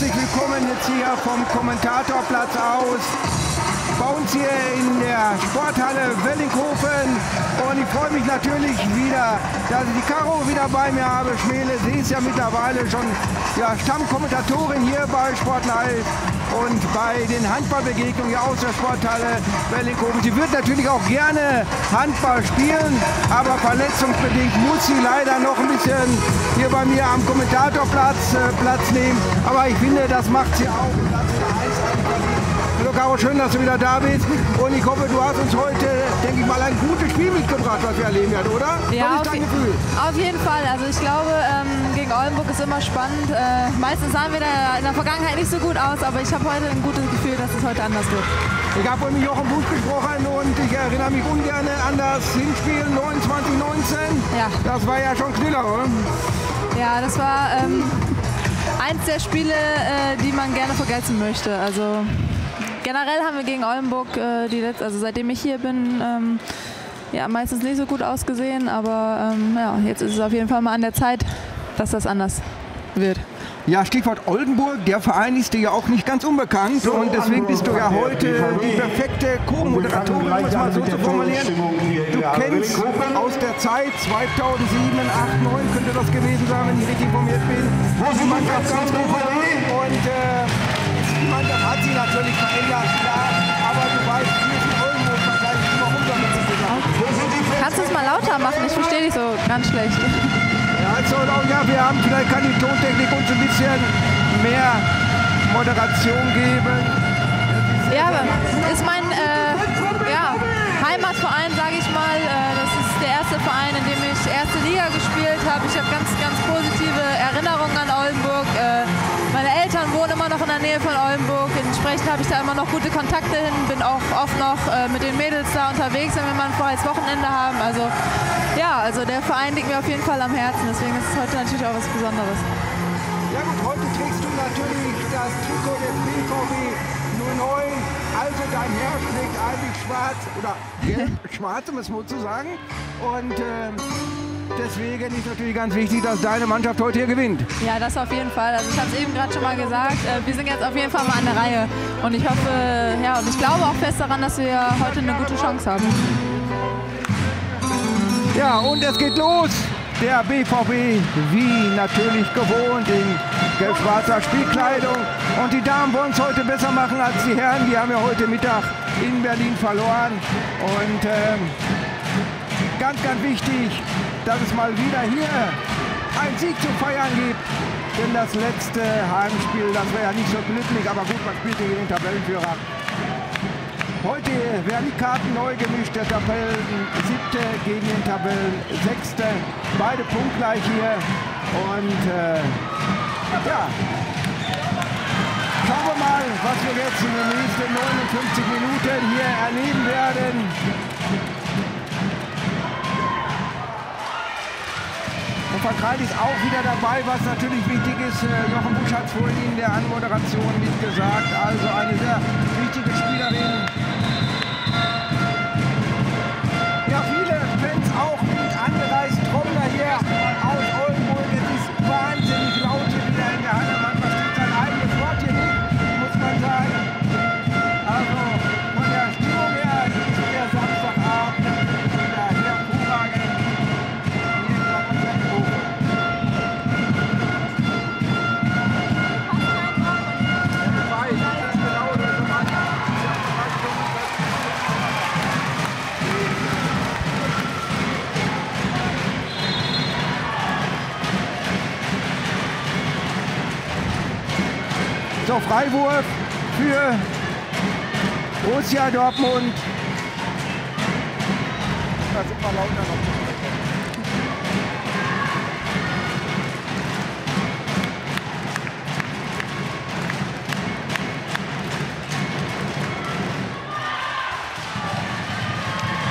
herzlich willkommen jetzt hier vom Kommentatorplatz aus. Bei uns hier in der Sporthalle Wellinghofen. Und ich freue mich natürlich wieder, dass ich die Caro wieder bei mir habe. Schmele, sie ist ja mittlerweile schon Stammkommentatorin hier bei Sport Live und bei den Handballbegegnungen hier aus der Sporthalle Wellinghofen. Sie wird natürlich auch gerne Handball spielen, aber verletzungsbedingt muss sie leider noch ein bisschen hier bei mir am Kommentatorplatz Platz nehmen. Aber ich finde, das macht sie auch. Hallo Caro, schön, dass du wieder da bist. Und ich hoffe, du hast uns heute, denke ich mal, ein gutes Spiel mitgebracht, was wir erleben werden, oder? Ja, auf jeden Fall. Also ich glaube, gegen Oldenburg ist immer spannend. Meistens sahen wir da in der Vergangenheit nicht so gut aus, aber ich habe heute ein gutes Gefühl, dass es heute anders wird. Ich habe mit Jochen Busch gesprochen und ich erinnere mich ungern an das Hinspiel 29-19. Ja. Das war ja schon Knüller, oder? Ja, das war eins der Spiele, die man gerne vergessen möchte. Also generell haben wir gegen Oldenburg, seitdem ich hier bin, meistens nicht so gut ausgesehen. Aber jetzt ist es auf jeden Fall mal an der Zeit, dass das anders wird. Ja, Stichwort Oldenburg, der Verein ist dir ja auch nicht ganz unbekannt. So, und deswegen bist du ja heute die perfekte Co-Moderatorin, um es mal so zu formulieren. Du kennst aus der Zeit 2007, 2008, 2009 könnte das gewesen sein, wenn ich richtig informiert bin. Man gab ganz gut und das hat sie natürlich verändert, klar, aber du weißt, wir sind Oldenburg, wahrscheinlich immer runter mit sich gegangen. Kannst du es mal lauter machen? Ich verstehe dich so ganz schlecht. Also, ja, wir haben, vielleicht kann die Tontechnik uns ein bisschen mehr Moderation geben. Ja, aber ist mein Heimatverein, sage ich mal. Das ist der erste Verein, in dem ich erste Liga gespielt habe. Ich habe ganz, ganz positive Erinnerungen an Oldenburg. Meine Eltern wohnen immer noch in der Nähe von Oldenburg. Entsprechend habe ich da immer noch gute Kontakte hin. Bin auch oft noch mit den Mädels da unterwegs, wenn wir mal ein freies Wochenende haben. Also ja, also der Verein liegt mir auf jeden Fall am Herzen. Deswegen ist es heute natürlich auch was Besonderes. Ja gut, heute trägst du natürlich das Trikot der BVB 09. Also dein Herz schlägt eigentlich schwarz oder schwarz, um es mal zu sagen. Und deswegen ist natürlich ganz wichtig, dass deine Mannschaft heute hier gewinnt. Ja, das auf jeden Fall. Also ich habe es eben gerade schon mal gesagt. Wir sind jetzt auf jeden Fall mal an der Reihe. Und ich hoffe, ja, und ich glaube auch fest daran, dass wir heute eine gute Chance haben. Ja, und es geht los. Der BVB, wie natürlich gewohnt, in gelb-schwarzer Spielkleidung. Und die Damen wollen es heute besser machen als die Herren. Die haben ja heute Mittag in Berlin verloren. Und ganz, ganz wichtig, dass es mal wieder hier einen Sieg zu feiern gibt. Denn das letzte Heimspiel, das war ja nicht so glücklich, aber gut, man spielte gegen den Tabellenführer. Heute werden die Karten neu gemischt, der Tabellen-Siebte gegen den Tabellen-Sechste. Beide punktgleich hier. Und ja, schauen wir mal, was wir jetzt in den nächsten 59 Minuten hier erleben werden. Und Van Kreil ist auch wieder dabei, was natürlich wichtig ist. Jochen Busch hat es vorhin in der Anmoderation nicht gesagt. Also eine sehr wichtige Spielerin. Ja, viele Fans auch mit angereist. Trommler hier aus Oldenburg. Es ist wahnsinnig laut hier wieder in der Halle. Man versteht sein eigenes Wort hier nicht, muss man sagen. Also von der Stimmung her ist der Samstagabend wieder hervorragend. Hier kommt man sehr hoch. So, Freiwurf für Borussia Dortmund. Da sind wir lauter noch.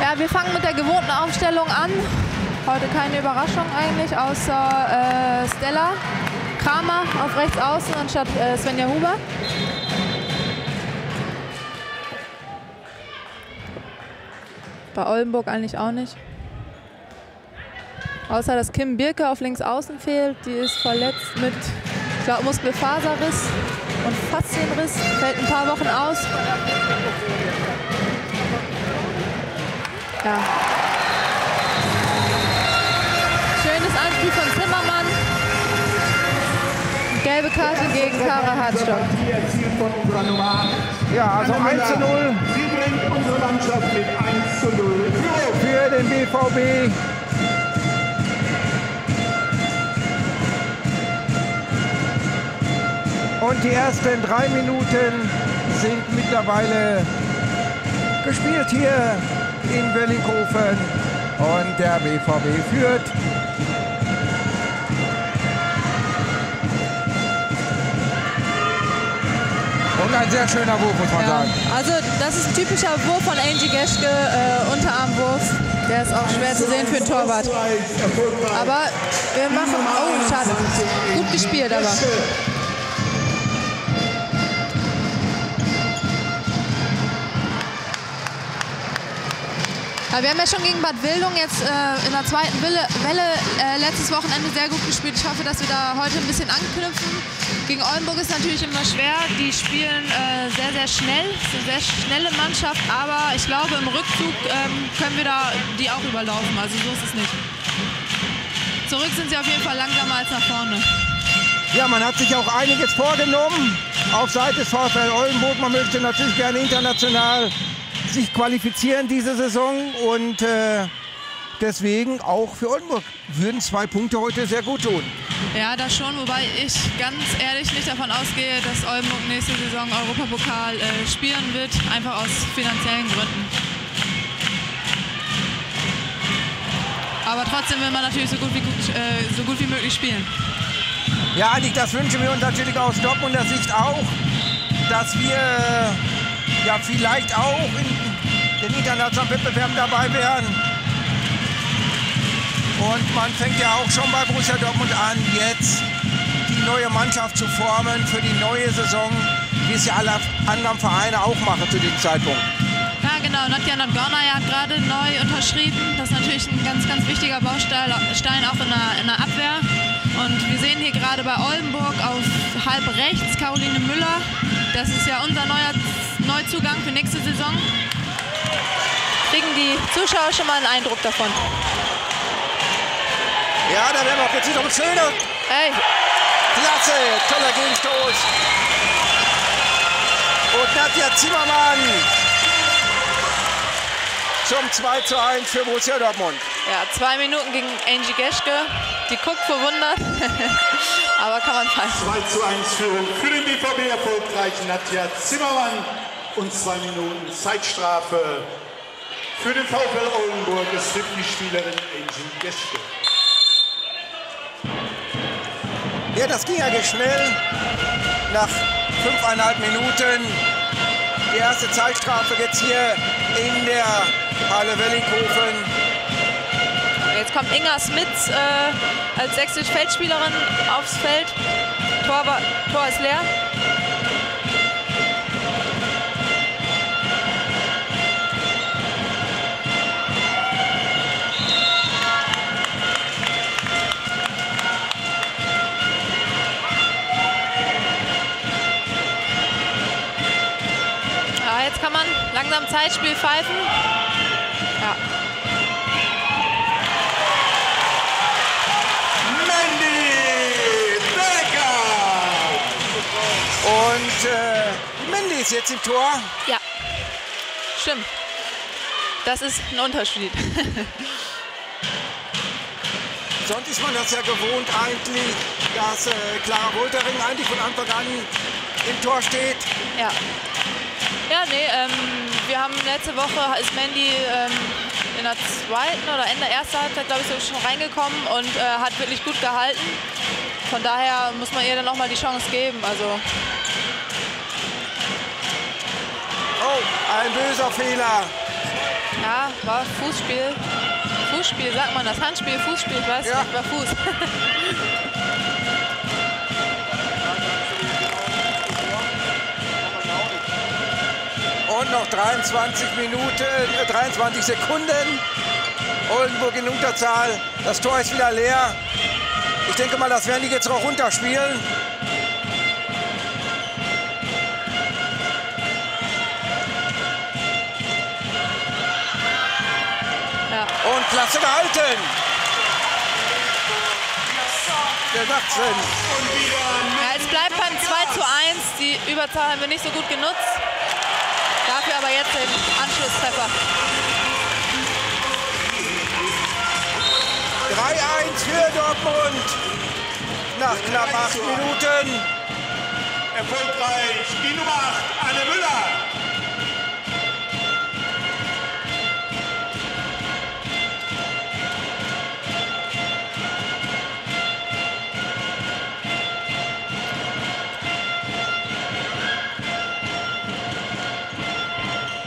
Ja, wir fangen mit der gewohnten Aufstellung an. Heute keine Überraschung eigentlich, außer Stella Kramer auf rechts außen anstatt Svenja Huber. Bei Oldenburg eigentlich auch nicht. Außer dass Kim Birke auf links außen fehlt. Die ist verletzt mit Ich glaube, Muskelfaserriss und Faszienriss, fällt ein paar Wochen aus. Ja. Schönes Anspiel von Zimmermann. Gelbe Karte gegen Kara Hartstock. Ja, also 1:0. Sie bringt unsere Mannschaft mit 1:0 für den BVB. Und die ersten 3 Minuten sind mittlerweile gespielt hier in Willinghofen. Und der BVB führt. Und ein sehr schöner Wurf, muss man sagen. Also das ist ein typischer Wurf von Angie Geschke, Unterarmwurf. Der ist auch schwer zu sehen für den Torwart. Aber wir machen... Oh, schade. Gut gespielt, aber... Ja, wir haben ja schon gegen Bad Wildung jetzt in der zweiten Welle letztes Wochenende sehr gut gespielt. Ich hoffe, dass wir da heute ein bisschen anknüpfen. Gegen Oldenburg ist natürlich immer schwer. Die spielen sehr, sehr schnell. Es ist eine sehr schnelle Mannschaft, aber ich glaube, im Rückzug können wir da die auch überlaufen. Also so ist es nicht. Zurück sind sie auf jeden Fall langsamer als nach vorne. Ja, man hat sich auch einiges vorgenommen auf Seite des VfL Oldenburg. Man möchte natürlich gerne international sich qualifizieren diese Saison und deswegen auch für Oldenburg würden 2 Punkte heute sehr gut tun. Ja, das schon, wobei ich ganz ehrlich nicht davon ausgehe, dass Oldenburg nächste Saison Europapokal spielen wird, einfach aus finanziellen Gründen. Aber trotzdem will man natürlich so gut wie möglich spielen. Ja, das wünschen wir uns natürlich aus Dortmunder Sicht auch, dass wir ja vielleicht auch in den internationalen Wettbewerben dabei wären. Und man fängt ja auch schon bei Borussia Dortmund an, jetzt die neue Mannschaft zu formen für die neue Saison, wie es ja alle anderen Vereine auch machen zu dem Zeitpunkt. Ja genau, Nadja Nadgornaya hat gerade neu unterschrieben. Das ist natürlich ein ganz, ganz wichtiger Baustein auch in der Abwehr. Und wir sehen hier gerade bei Oldenburg auf halb rechts Caroline Müller. Das ist ja unser Neuzugang für nächste Saison. Kriegen die Zuschauer schon mal einen Eindruck davon. Ja, da werden wir auch jetzt wieder mit Schöne. Hey. Klasse, toller Gegenstoß. Und Nadja Zimmermann zum 2:1 für Borussia Dortmund. Ja, 2 Minuten gegen Angie Geschke. Die guckt verwundert, aber kann man fassen. 2:1 Führung für den BVB erfolgreich Nadja Zimmermann. Und 2 Minuten Zeitstrafe für den VfL Oldenburg. Es trifft die Spielerin Angie Geschke. Ja, das ging ja schnell. Nach 5,5 Minuten die erste Zeitstrafe jetzt hier in der Halle Willinghofen. Jetzt kommt Inga Smits als sechste Feldspielerin aufs Feld. Tor ist leer. Jetzt kann man langsam Zeitspiel pfeifen. Ja. Mandy Becker! Und Mandy ist jetzt im Tor. Ja, stimmt. Das ist ein Unterschied. Sonst ist man das ja gewohnt eigentlich, dass Clara Woltering eigentlich von Anfang an im Tor steht. Ja. Ja, nee, wir haben letzte Woche, ist Mandy in der zweiten oder Ende der ersten Halbzeit, glaube ich, schon reingekommen und hat wirklich gut gehalten. Von daher muss man ihr dann nochmal die Chance geben. Also. Oh, ein böser Fehler. Ja, war Fußspiel. Fußspiel, sagt man das? Handspiel, Fußspiel, ich weiß nicht, war Fuß. Und noch 23 Sekunden. Oldenburg in Unterzahl. Das Tor ist wieder leer. Ich denke mal, das werden die jetzt noch runterspielen. Klasse gehalten. Der Nachtsinn. Ja, es bleibt beim 2:1. Die Überzahl haben wir nicht so gut genutzt. Dafür aber jetzt den Anschlusstreffer. 3:1 für Dortmund. Nach knapp 8 Minuten. Erfolgreich die Nummer 8, Anne Müller.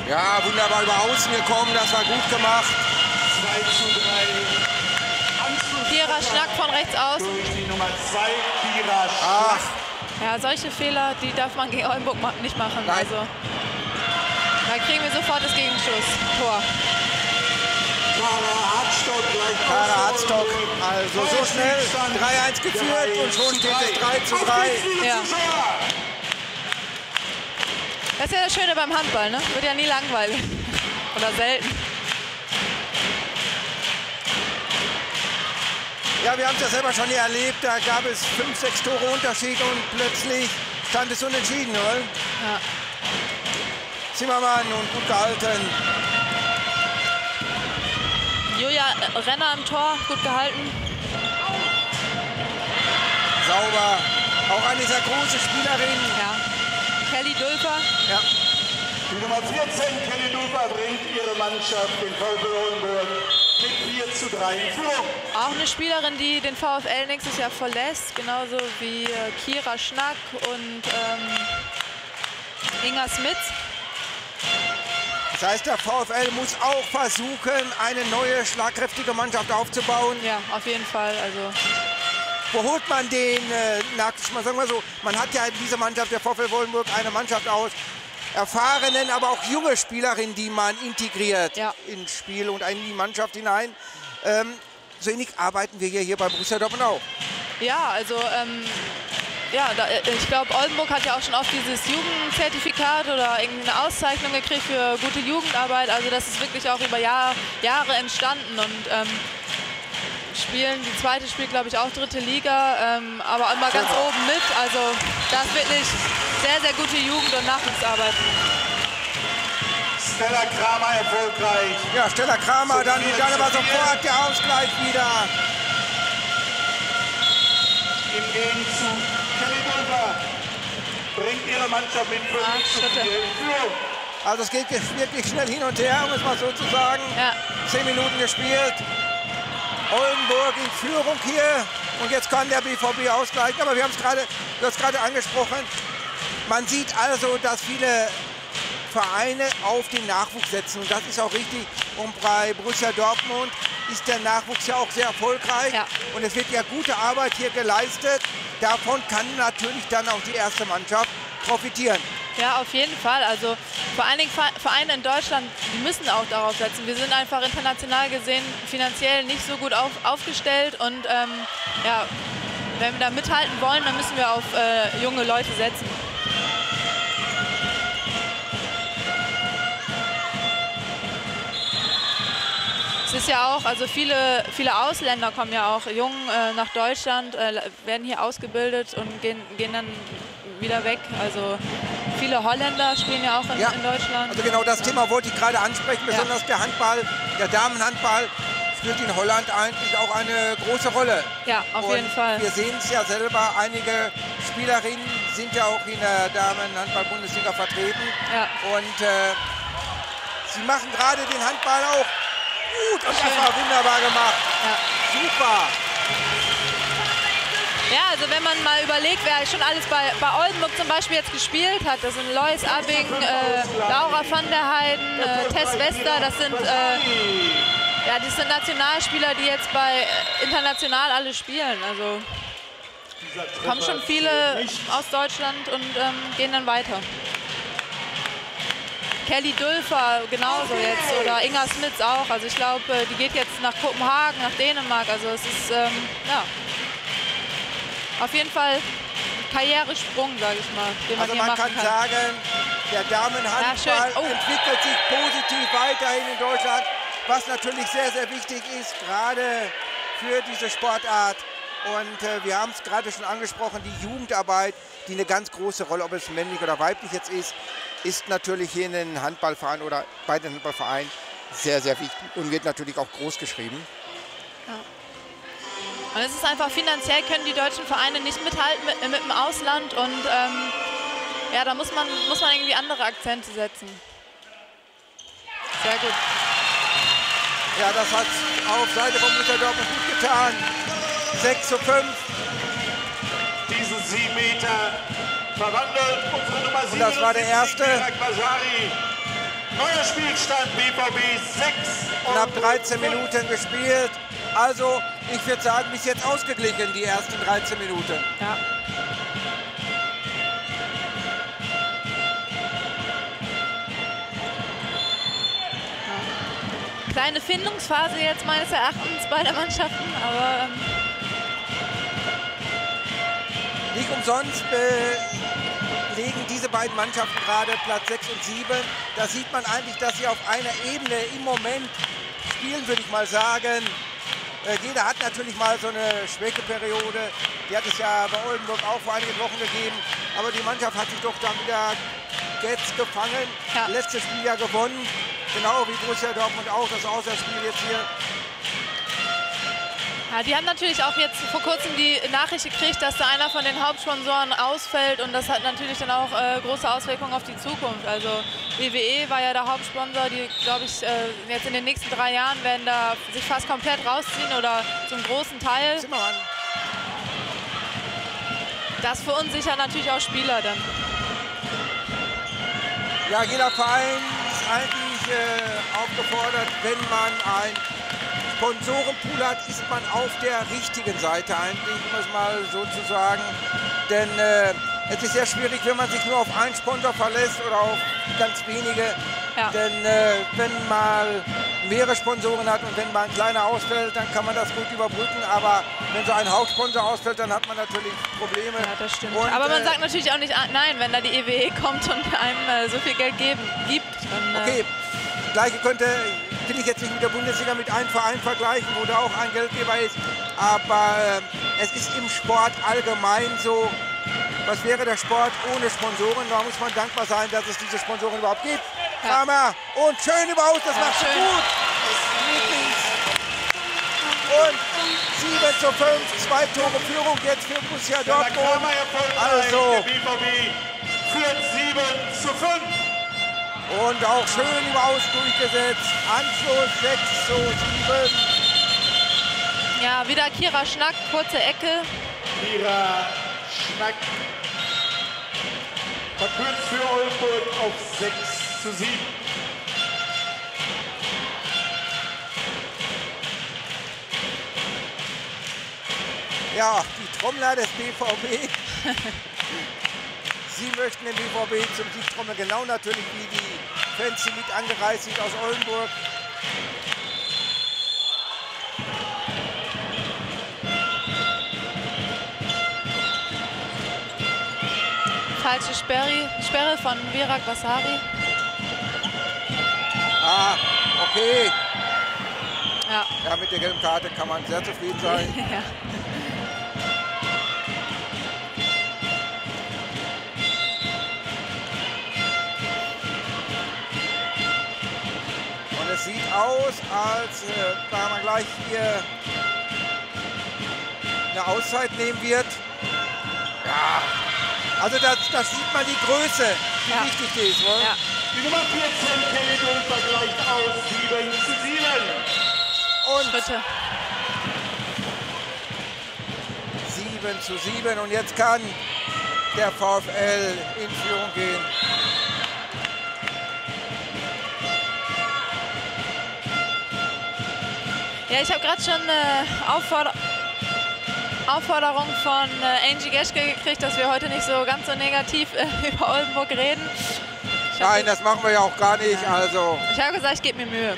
Ja, wunderbar über außen gekommen, das war gut gemacht. 2:3. Kira Schnack von rechts aus. Ja, solche Fehler, die darf man gegen Oldenburg nicht machen. Nein. Also, da kriegen wir sofort das Gegenschuss-Tor. Kara Hartstock, also so schnell 3:1 geführt und schon geht es 3:3. Ja. Das ist ja das Schöne beim Handball, ne? Wird ja nie langweilig. Oder selten. Ja, wir haben es ja selber schon hier erlebt. Da gab es 5, 6 Tore Unterschied und plötzlich stand es unentschieden, oder? Ja. Zimmermann und gut gehalten. Julia Renner am Tor, gut gehalten. Sauber. Auch an dieser großen Spielerin. Ja. Kelly Dulfer. Ja. Die Nummer 14, Kelly Dulfer, bringt ihre Mannschaft, den VfL Oldenburg, mit 4:3 in Führung. Auch eine Spielerin, die den VfL nächstes Jahr verlässt, genauso wie Kira Schnack und Inga Smith. Das heißt, der VfL muss auch versuchen, eine neue, schlagkräftige Mannschaft aufzubauen. Ja, auf jeden Fall. Also wo holt man den, sagen wir so, man hat ja in dieser Mannschaft, der VfL Oldenburg, eine Mannschaft aus erfahrenen, aber auch junge Spielerinnen, die man integriert, ja, ins Spiel und in die Mannschaft hinein. So ähnlich arbeiten wir hier bei Borussia Dortmund auch. Ja, also ich glaube, Oldenburg hat ja auch schon oft dieses Jugendzertifikat oder irgendeine Auszeichnung gekriegt für gute Jugendarbeit. Also das ist wirklich auch über Jahre entstanden und spielen. Die zweite spielt, glaube ich, auch dritte Liga, aber immer ganz oben mit. Also das ist wirklich sehr, sehr gute Jugend- und Nachwuchsarbeit. Stella Kramer erfolgreich. Ja, Stella Kramer, so dann aber sofort der Ausgleich wieder. Im Gegenzug, Kelly Dulfer bringt ihre Mannschaft mit 5 Schritte. Also es geht wirklich schnell hin und her, um es mal so zu sagen. Ja. 10 Minuten gespielt. Oldenburg in Führung hier und jetzt kann der BVB ausgleichen, aber wir haben es gerade angesprochen. Man sieht also, dass viele Vereine auf den Nachwuchs setzen und das ist auch richtig. Und bei Borussia Dortmund ist der Nachwuchs ja auch sehr erfolgreich, ja, und es wird ja gute Arbeit hier geleistet. Davon kann natürlich dann auch die erste Mannschaft profitieren. Ja, auf jeden Fall. Also vor allen Dingen Vereine in Deutschland, die müssen auch darauf setzen. Wir sind einfach international gesehen finanziell nicht so gut aufgestellt. Und ja, wenn wir da mithalten wollen, dann müssen wir auf junge Leute setzen. Es ist ja auch, also viele Ausländer kommen ja auch jung nach Deutschland, werden hier ausgebildet und gehen dann wieder weg. Also viele Holländer spielen ja auch in Deutschland. Also genau das Thema wollte ich gerade ansprechen, besonders der Handball, der Damenhandball spielt in Holland eigentlich auch eine große Rolle. Ja, auf jeden Fall. Wir sehen es ja selber, einige Spielerinnen sind ja auch in der Damenhandball-Bundesliga vertreten. Ja. Und sie machen gerade den Handball auch gut. Und das war wunderbar gemacht. Ja. Super. Ja, also wenn man mal überlegt, wer schon alles bei Oldenburg zum Beispiel jetzt gespielt hat, das sind Lois Abbing, Laura van der Heijden, Tess Wester, das sind Nationalspieler, die jetzt international alle spielen. Also kommen schon viele aus Deutschland und gehen dann weiter. Kelly Dulfer genauso jetzt oder Inga Smith auch. Also ich glaube, die geht jetzt nach Kopenhagen, nach Dänemark. Also es ist, ja, auf jeden Fall Karrieresprung, sage ich mal. Den also man kann sagen, der Damenhandball entwickelt sich positiv weiterhin in Deutschland. was natürlich sehr, sehr wichtig ist, gerade für diese Sportart. Und wir haben es gerade schon angesprochen, die Jugendarbeit, die eine ganz große Rolle, ob es männlich oder weiblich jetzt ist, ist natürlich hier in den Handballvereinen oder bei den Handballvereinen sehr, sehr wichtig und wird natürlich auch groß geschrieben. Ja. Und es ist einfach, finanziell können die deutschen Vereine nicht mithalten mit dem Ausland und ja, da muss man irgendwie andere Akzente setzen. Sehr gut. Ja, das hat auf Seite von Münsterdorf gut getan. 6:5. Diese 7 Meter verwandelt unsere Nummer 7. Und das war der erste. Neuer Spielstand BVB 6. Knapp 13 Minuten gespielt. Also, ich würde sagen, bis jetzt ausgeglichen, die ersten 13 Minuten. Ja. Kleine Findungsphase jetzt meines Erachtens beider Mannschaften, aber nicht umsonst belegen diese beiden Mannschaften gerade Platz 6 und 7. Da sieht man eigentlich, dass sie auf einer Ebene im Moment spielen, würde ich mal sagen. Jeder hat natürlich mal so eine Schwächeperiode. Die hat es ja bei Oldenburg auch vor einigen Wochen gegeben. Aber die Mannschaft hat sich doch dann wieder jetzt gefangen. Ja. Letztes Spiel ja gewonnen. Genau wie Borussia Dortmund auch, das Auswärtsspiel jetzt hier. Ja, die haben natürlich auch jetzt vor kurzem die Nachricht gekriegt, dass da einer von den Hauptsponsoren ausfällt. Und das hat natürlich dann auch große Auswirkungen auf die Zukunft. Also WWE war ja der Hauptsponsor, die, glaube ich, jetzt in den nächsten 3 Jahren werden da sich fast komplett rausziehen oder zum großen Teil. Zimmermann. Das verunsichert natürlich auch Spieler dann. Ja, jeder Verein ist eigentlich aufgefordert, wenn man ein Sponsorenpool hat, ist man auf der richtigen Seite eigentlich, um es mal so zu sagen. Denn es ist sehr schwierig, wenn man sich nur auf einen Sponsor verlässt oder auf ganz wenige. Ja. Denn wenn mal mehrere Sponsoren hat und wenn mal ein kleiner ausfällt, dann kann man das gut überbrücken. Aber wenn so ein Hauptsponsor ausfällt, dann hat man natürlich Probleme. Ja, das stimmt. Und, aber man sagt natürlich auch nicht nein, wenn da die EWE kommt und einem so viel Geld gibt. Dann, okay, gleiche könnte, will ich jetzt nicht mit der Bundesliga mit einem Verein vergleichen, wo da auch ein Geldgeber ist. Aber es ist im Sport allgemein so, was wäre der Sport ohne Sponsoren? Da muss man dankbar sein, dass es diese Sponsoren überhaupt gibt. Ja. Und schön über Haus, das macht es gut. Und 7:5, 2 Tore Führung jetzt für Borussia Dortmund. Also BVB führt 7:5. Und auch schön über Haus durchgesetzt. Anschluss 6:7. Ja, wieder Kira Schnack, kurze Ecke. Kira Schnack verkürzt für Oldenburg auf 6:7. Ja, die Trommler des BVB. Sie möchten den BVB zum Sieg trommeln, genau natürlich wie die Fans, die mit angereist sind aus Oldenburg. Falsche Sperre von Virak Vasari. Ah, okay. Ja. Ja, mit der gelben Karte kann man sehr zufrieden sein. Ja. Und es sieht aus, als da man gleich hier eine Auszeit nehmen wird. Ja. Also da sieht man die Größe, wie ja wichtig die ist. Oder? Ja. Die Nummer 14, Kelly Dunn, vergleicht aus 7:7. Und bitte. 7:7 und jetzt kann der VfL in Führung gehen. Ja, ich habe gerade schon Aufforderung von Angie Geschke gekriegt, dass wir heute nicht so ganz so negativ über Oldenburg reden. Nein, das machen wir ja auch gar nicht. Ja. Also. Ich habe gesagt, ich gebe mir Mühe.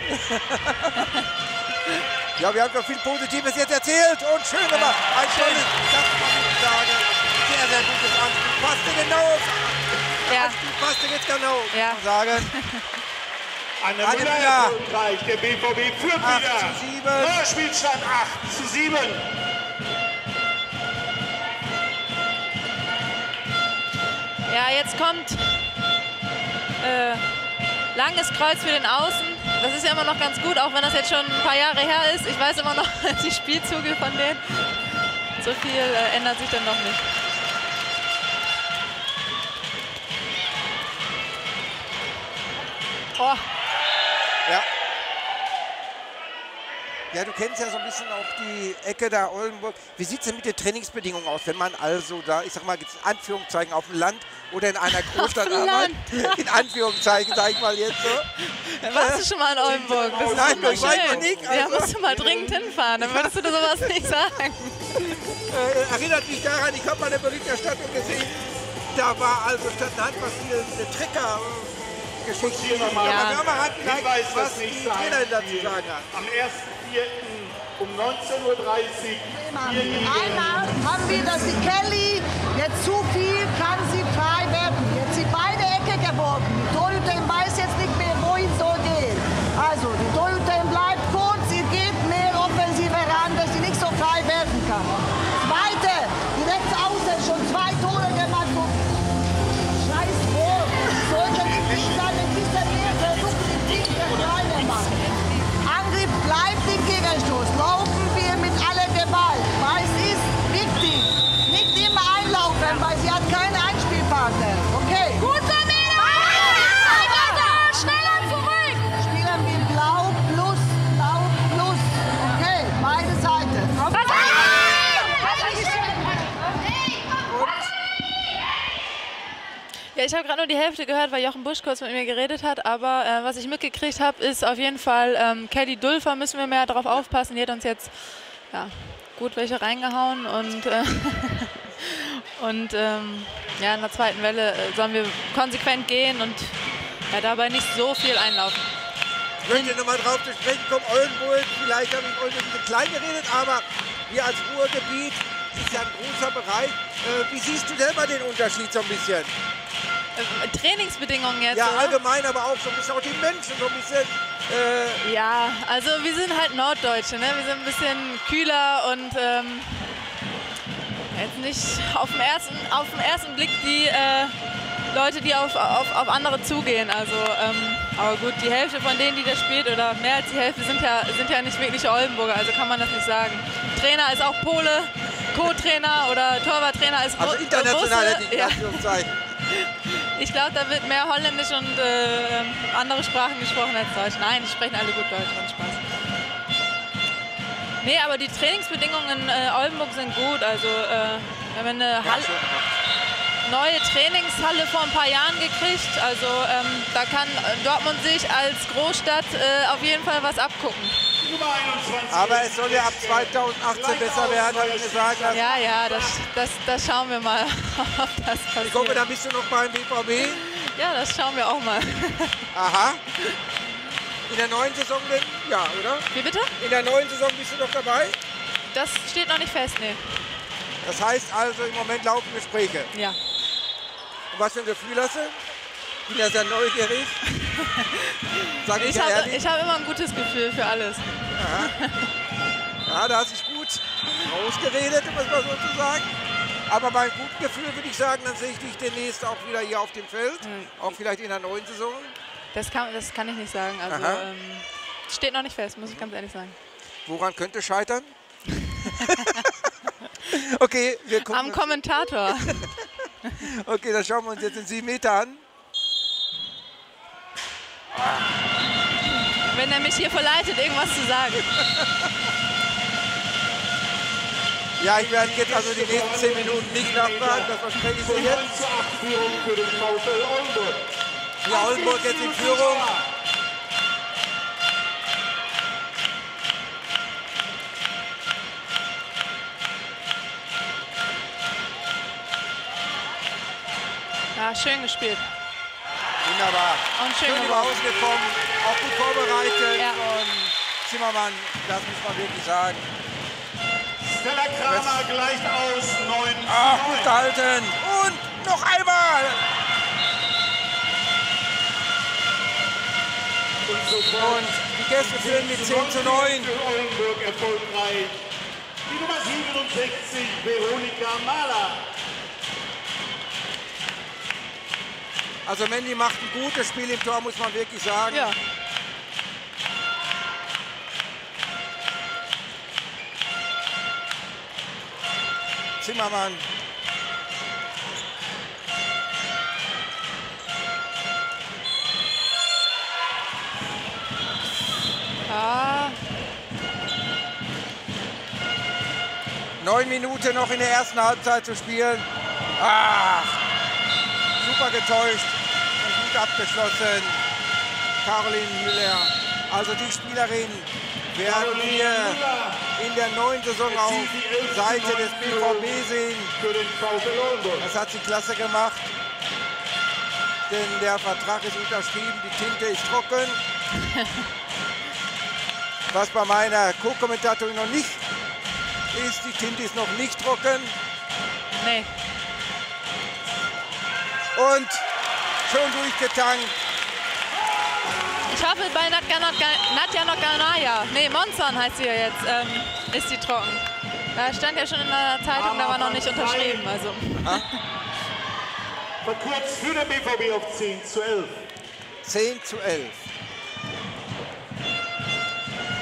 Ja, wir haben doch viel Positives jetzt erzählt und schön gemacht. Ja, ein schönes, das muss ich sagen, sehr, sehr gutes Anspiel. Passte genau. Ja. Passte jetzt genau, muss man sagen. Anne Müller erfolgreich, der BVB führt 8 zu 7. Neuspielstand 8 zu 7. Ja, jetzt kommt langes Kreuz für den Außen. Das ist ja immer noch ganz gut, auch wenn das jetzt schon ein paar Jahre her ist. Ich weiß immer noch die Spielzüge von denen. So viel ändert sich dann noch nicht. Oh. Ja. Ja, du kennst ja so ein bisschen auch die Ecke da Oldenburg. Wie sieht es denn mit den Trainingsbedingungen aus, wenn man also da, ich sag mal, in Anführungszeichen auf dem Land oder in einer Großstadt arbeitet? In Anführungszeichen, sag ich mal jetzt so. Warst du schon mal in Oldenburg? Das nein, das war ich noch nicht. Also. Ja, musst du mal dringend hinfahren, dann würdest du dir sowas nicht sagen. Erinnert mich daran, ich habe mal eine Berichterstattung gesehen, da war also statt einer Handballspiel eine Trecker. Geschichte nochmal. Ja. Aber wir hatten gleich, was die Trainer dazu sagen hat. Am 1.4. um 19.30 Uhr. Einmal haben wir, dass die Kelly jetzt zu viel kann sie frei werfen. Jetzt sind beide Ecke geworfen. Die Torhüterin weiß jetzt nicht mehr, wohin soll gehen. Also die Torhüterin bleibt kurz, sie geht mehr offensiv heran, dass sie nicht so frei werfen kann. Zweite, direkt außen schon 2 Tore gemacht. Scheiß Wurf, sollte nicht sein. Angriff bleibt im Gegenstoß. Laufen wir mit aller Gewalt. Weil es ist wichtig. Nicht immer einlaufen, weil sie hat keinen Einspielpartner. Okay. Gut, Samira! Weiter! Schneller zurück! Spielen wir blau plus. Okay, beide Seiten. Ja, ich habe gerade nur die Hälfte gehört, weil Jochen Busch kurz mit mir geredet hat, aber was ich mitgekriegt habe, ist auf jeden Fall, Kelly Dulfer müssen wir mehr darauf aufpassen, die hat uns jetzt ja, gut welche reingehauen und, ja, in der zweiten Welle sollen wir konsequent gehen und ja, dabei nicht so viel einlaufen. Ich möchte nochmal drauf zu sprechen kommen, Oldenburg, vielleicht habe ich euch ein bisschen klein geredet, aber wir als Ruhrgebiet ist ja ein großer Bereich. Wie siehst du selber den Unterschied so ein bisschen? Trainingsbedingungen jetzt? Ja, oder? Allgemein, aber auch so ein bisschen auch die Menschen so ein bisschen. Ja, also wir sind halt Norddeutsche, ne? Wir sind ein bisschen kühler und jetzt nicht auf den ersten Blick die Leute, die auf andere zugehen. Also, aber gut, die Hälfte von denen, die da spielt, oder mehr als die Hälfte, sind ja nicht wirklich Oldenburger, also kann man das nicht sagen. Trainer ist auch Pole, Co-Trainer oder Torwarttrainer ist also international hätte ich die Anführungszeichen. Ich glaube, da wird mehr Holländisch und andere Sprachen gesprochen als Deutsch. Nein, die sprechen alle gut Deutsch, macht Spaß. Nee, aber die Trainingsbedingungen in Oldenburg sind gut. Also, wir haben eine Halle, neue Trainingshalle vor ein paar Jahren gekriegt. Also, da kann Dortmund sich als Großstadt auf jeden Fall was abgucken. Aber es soll ja ab 2018 besser werden, habe ich gesagt. Ja, ja, das schauen wir mal, ob das passiert. Ich glaube, da bist du noch beim BVB. Ja, das schauen wir auch mal. Aha. In der neuen Saison denn? Ja, oder? Wie bitte? In der neuen Saison bist du noch dabei? Das steht noch nicht fest, nee. Das heißt also, im Moment laufen Gespräche? Ja. Und was für ein Gefühl hast du? Ich bin ja sehr neugierig. Ich habe immer ein gutes Gefühl für alles. Ja, ja, da hast du dich gut rausgeredet, um es mal so zu sagen. Aber bei einem guten Gefühl würde ich sagen, dann sehe ich dich demnächst auch wieder hier auf dem Feld. Mhm. Auch vielleicht in der neuen Saison. Das kann ich nicht sagen. Also steht noch nicht fest, muss ich ganz ehrlich sagen. Woran könnte scheitern? Okay, wir gucken. Am Kommentator. Okay, das schauen wir uns jetzt in 7 Meter an. Wenn er mich hier verleitet, irgendwas zu sagen. Ja, ich werde jetzt also die nächsten 10 Minuten nicht nachwarten, das verspreche ich dir jetzt. Ja, Oldenburg jetzt in Führung. Ja, schön gespielt. Wunderbar. Und schön über Hause gekommen, auch gut vorbereitet. Ja. Und Zimmermann, das muss man wirklich sagen. Stella Kramer gleicht aus, 9. Ach, gut halten. Und noch einmal. Und Und die Gäste führen mit 10:9. Oldenburg erfolgreich. Die Nummer 67, Veronika Mahler. Also Mandy macht ein gutes Spiel im Tor, muss man wirklich sagen. Ja. Zimmermann. Ja. 9 Minuten noch in der ersten Halbzeit zu spielen. Ah, super getäuscht und gut abgeschlossen. Caroline Müller. Also die Spielerin werden hier in der neuen Saison auf Seite des BVB sehen. Das hat sie klasse gemacht, denn der Vertrag ist unterschrieben, die Tinte ist trocken. Was bei meiner Co-Kommentatorin noch nicht ist, die Tinte ist noch nicht trocken. Nee. Und schon durchgetankt. Ich hoffe, bei Nadja Noganaya, nee, Monzon heißt sie ja jetzt, ist sie trocken. Da stand ja schon in der Zeitung, da war noch nicht unterschrieben. Also. Verkürzt für den BVB auf 10:11. 10:11.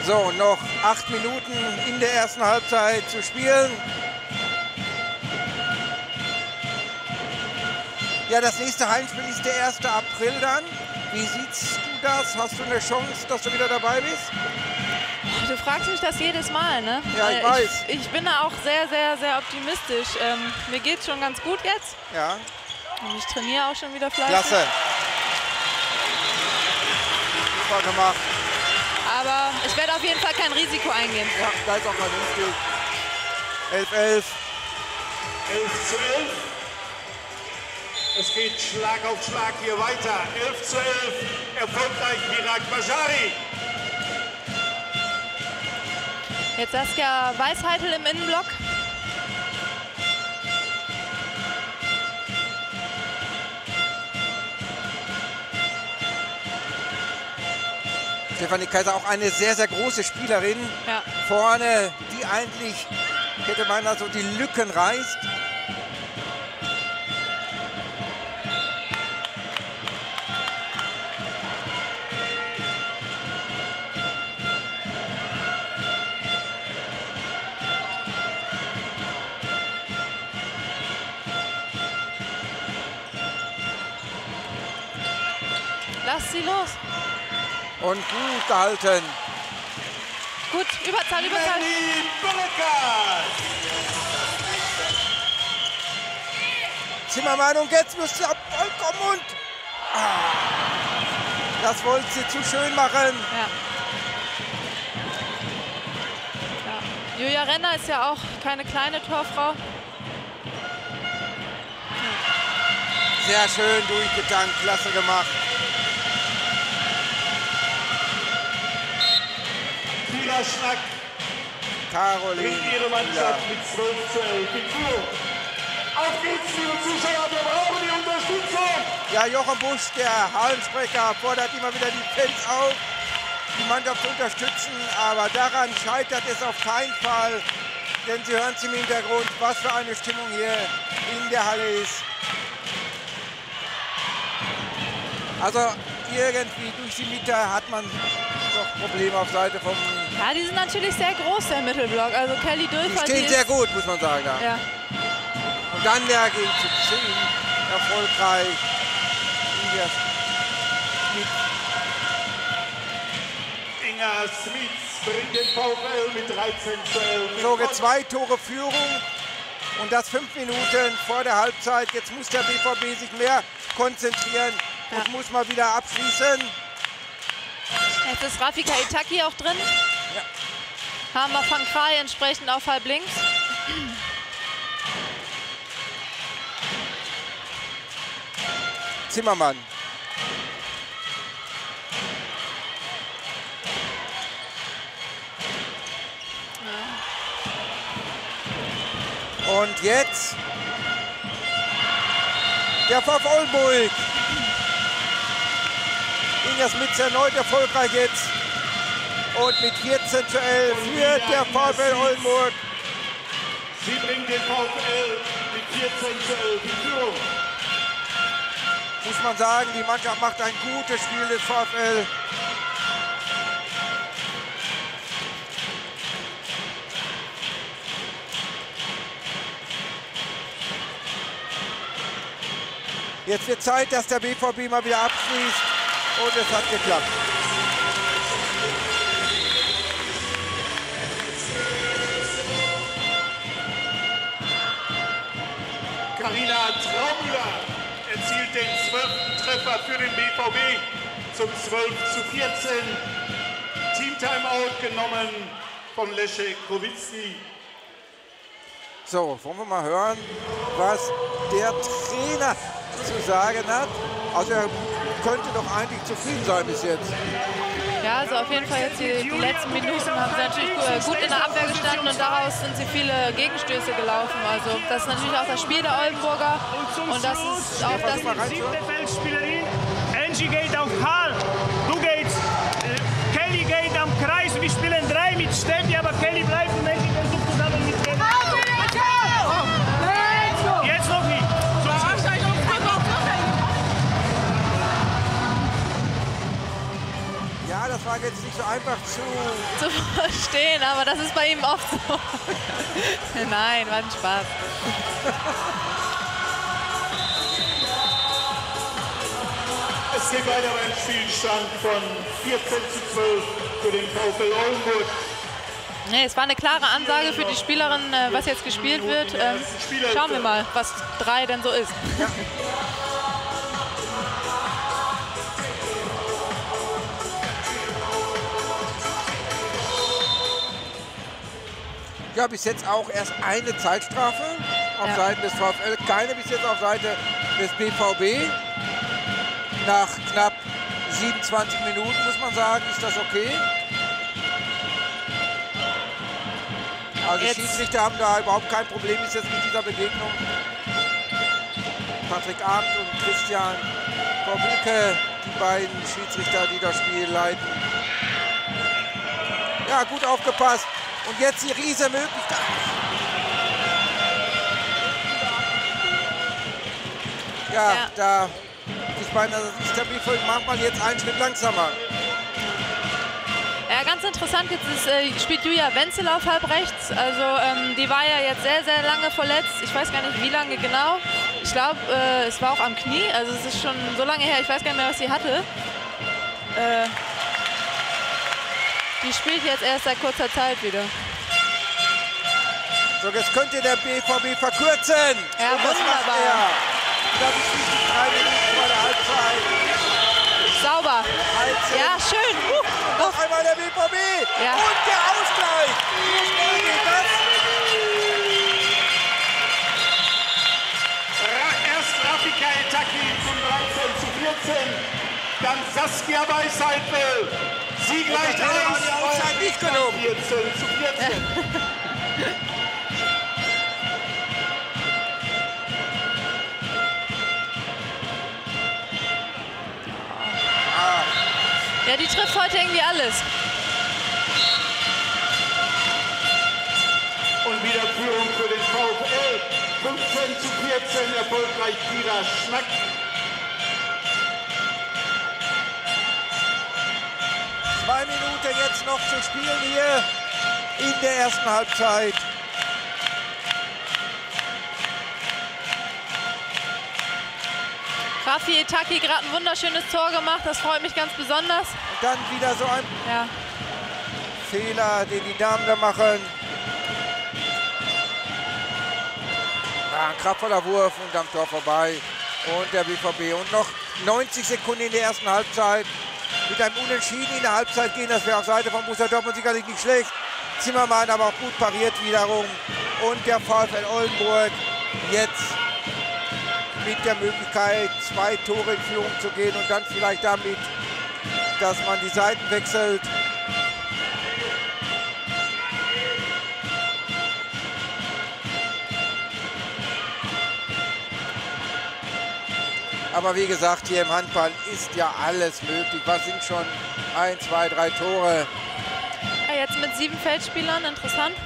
So, noch 8 Minuten in der ersten Halbzeit zu spielen. Ja, das nächste Heimspiel ist der 1. April dann. Wie siehst du das? Hast du eine Chance, dass du wieder dabei bist? Du fragst mich das jedes Mal, ne? Ja, ich weiß. Ich bin da auch sehr, sehr, sehr optimistisch. Mir geht's schon ganz gut jetzt. Ja. Und ich trainiere auch schon wieder fleißig. Klasse. Super gemacht. Aber ich werde auf jeden Fall kein Risiko eingehen. Ja, da ist auch mal ein Spiel. 11:11. 11:11. Es geht Schlag auf Schlag hier weiter. 11:11, erfolgreich Mirak Bajari. Jetzt Saskia Weißheitel im Innenblock. Stefanie Kaiser, auch eine sehr, sehr große Spielerin. Ja. Vorne, die eigentlich, ich hätte meinen, also die Lücken reißt. Lass sie los. Und gut gehalten. Gut, Überzahl, Überzahl. Zimmermann, und jetzt müsste sie abkommen. Und das wollte sie zu schön machen. Ja. Ja. Julia Renner ist ja auch keine kleine Torfrau. Ja. Sehr schön durchgetankt, klasse gemacht. Schnack Caroline mit ihrer Mannschaft mit 12:11 in Führung. Auf geht's, liebe Zuschauer, wir brauchen die Unterstützung. Ja, Jochen Busch, der Hallensprecher, fordert immer wieder die Fans auf, die Mannschaft zu unterstützen, aber daran scheitert es auf keinen Fall, denn Sie hören es im Hintergrund, was für eine Stimmung hier in der Halle ist. Also irgendwie durch die Mitte hat man doch Probleme auf Seite vom... Ja, die sind natürlich sehr groß, der Mittelblock. Also Kelly Dülfer, die steht sehr gut, muss man sagen. Da. Ja. Und dann der Gegenzug 10, erfolgreich. Inga Smits bringt den VfL mit 13:11. So, 2 Tore Führung und das 5 Minuten vor der Halbzeit. Jetzt muss der BVB sich mehr konzentrieren. Ja. Und muss mal wieder abschließen. Jetzt ist Rafika Itaki auch drin. Ja. Haben wir Van Kraai entsprechend auf halb links. Zimmermann. Ja. Und jetzt der VfL Oldenburg Cornelius Mitz erneut erfolgreich jetzt. Und mit 14:11 führt der VfL Oldenburg. Sie bringen den VfL mit 14:11 in Führung. Muss man sagen, die Mannschaft macht ein gutes Spiel des VfL. Jetzt wird Zeit, dass der BVB mal wieder abschließt. Und es hat geklappt. Carina Traumüller erzielt den 12. Treffer für den BVB zum 12:14. Team-Timeout genommen von Leszek Kowicki. So, wollen wir mal hören, was der Trainer zu sagen hat. Also er könnte doch eigentlich zufrieden sein bis jetzt. Ja, also auf jeden Fall jetzt die letzten Minuten haben sie natürlich gut in der Abwehr gestanden und daraus sind sie viele Gegenstöße gelaufen. Also das ist natürlich auch das Spiel der Oldenburger und das ist auch das siebte Feldspielerin. Angie geht auf Karl, du gehst, Kelly geht am Kreis. Wir spielen 3 mit Steffi, aber Kelly bleibt und Angie versucht zusammen mit Kelly. Jetzt noch nicht. Ja, das war jetzt nicht so einfach zu verstehen, aber das ist bei ihm oft so. Nein, war ein Spaß. Es geht weiter beim Spielstand von 14:12 für den VfL Oldenburg. Nee, es war eine klare Ansage für die Spielerin, was jetzt gespielt wird. Schauen wir mal, was 3 denn so ist. Ja. Ja, bis jetzt auch erst eine Zeitstrafe auf Seiten des VfL, keine bis jetzt auf Seite des BVB. Nach knapp 27 Minuten, muss man sagen, ist das okay. Also die Schiedsrichter haben da überhaupt kein Problem bis jetzt mit dieser Begegnung. Patrick Arndt und Christian Korbicke, die beiden Schiedsrichter, die das Spiel leiten. Ja, gut aufgepasst. Und jetzt die riesige Möglichkeit. Ja, da ich meine, das ist der BVB manchmal jetzt einen Schritt langsamer. Ja, ganz interessant, jetzt spielt Julia Wenzel auf halb rechts. Also die war ja jetzt sehr, sehr lange verletzt. Ich weiß gar nicht, wie lange genau. Ich glaube, es war auch am Knie. Also es ist schon so lange her, ich weiß gar nicht mehr, was sie hatte. Die spielt jetzt erst seit kurzer Zeit wieder. So, jetzt könnte der BVB verkürzen. Ja, und das macht er. Das ist die 3 Minuten vor der Halbzeit. Sauber. Halbzeit. Ja, schön. Noch einmal der BVB. Ja. Und der Ausgleich. Wie schnell geht das? Erst Rafika Etaki zum 13:14. Dann Saskia Weißheitl. Sie gleicht aus, Auszeit nicht genommen. 14:14. Ja, die trifft heute irgendwie alles. Und wieder Führung für den VfL. 15:14, erfolgreich wieder Schnack. Zwei Minuten jetzt noch zu spielen hier in der ersten Halbzeit. Rafi Etaki gerade ein wunderschönes Tor gemacht, das freut mich ganz besonders. Und dann wieder so ein Fehler, den die Damen da machen. Ja, ein kraftvoller Wurf und am Tor vorbei. Und der BVB. Und noch 90 Sekunden in der ersten Halbzeit. Mit einem Unentschieden in der Halbzeit gehen, das wäre auf Seite von Borussia Dortmund sicherlich nicht schlecht. Zimmermann aber auch gut pariert wiederum. Und der VfL Oldenburg jetzt mit der Möglichkeit, 2 Tore in Führung zu gehen und dann vielleicht damit, dass man die Seiten wechselt. Aber wie gesagt, hier im Handball ist ja alles möglich. Was sind schon 1, 2, 3 Tore? Ja, jetzt mit 7 Feldspielern, interessant.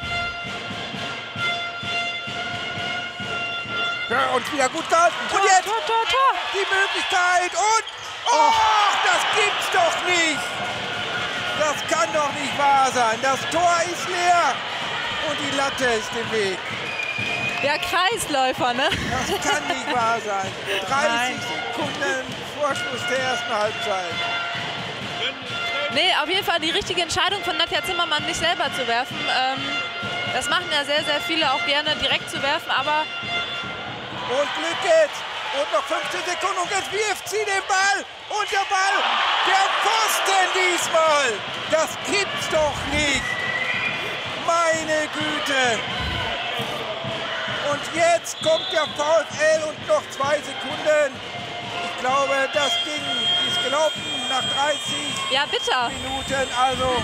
Ja, und wieder gut gehalten. Tor, und jetzt Tor, Tor, Tor. Die Möglichkeit und... Oh, das gibt's doch nicht! Das kann doch nicht wahr sein. Das Tor ist leer und die Latte ist im Weg. Der Kreisläufer, ne? Das kann nicht wahr sein. 30 Nein. Sekunden Vorschuss der ersten Halbzeit. Nee, auf jeden Fall die richtige Entscheidung von Nadja Zimmermann, nicht selber zu werfen. Das machen ja sehr, sehr viele auch gerne, direkt zu werfen, aber... Und Glück geht's! Und noch 15 Sekunden und jetzt wirft sie den Ball. Und der Ball, der Pfosten diesmal. Das gibt's doch nicht. Meine Güte. Und jetzt kommt der VfL und noch 2 Sekunden. Ich glaube, das Ding ist gelaufen nach 30 ja, bitter. Minuten. Also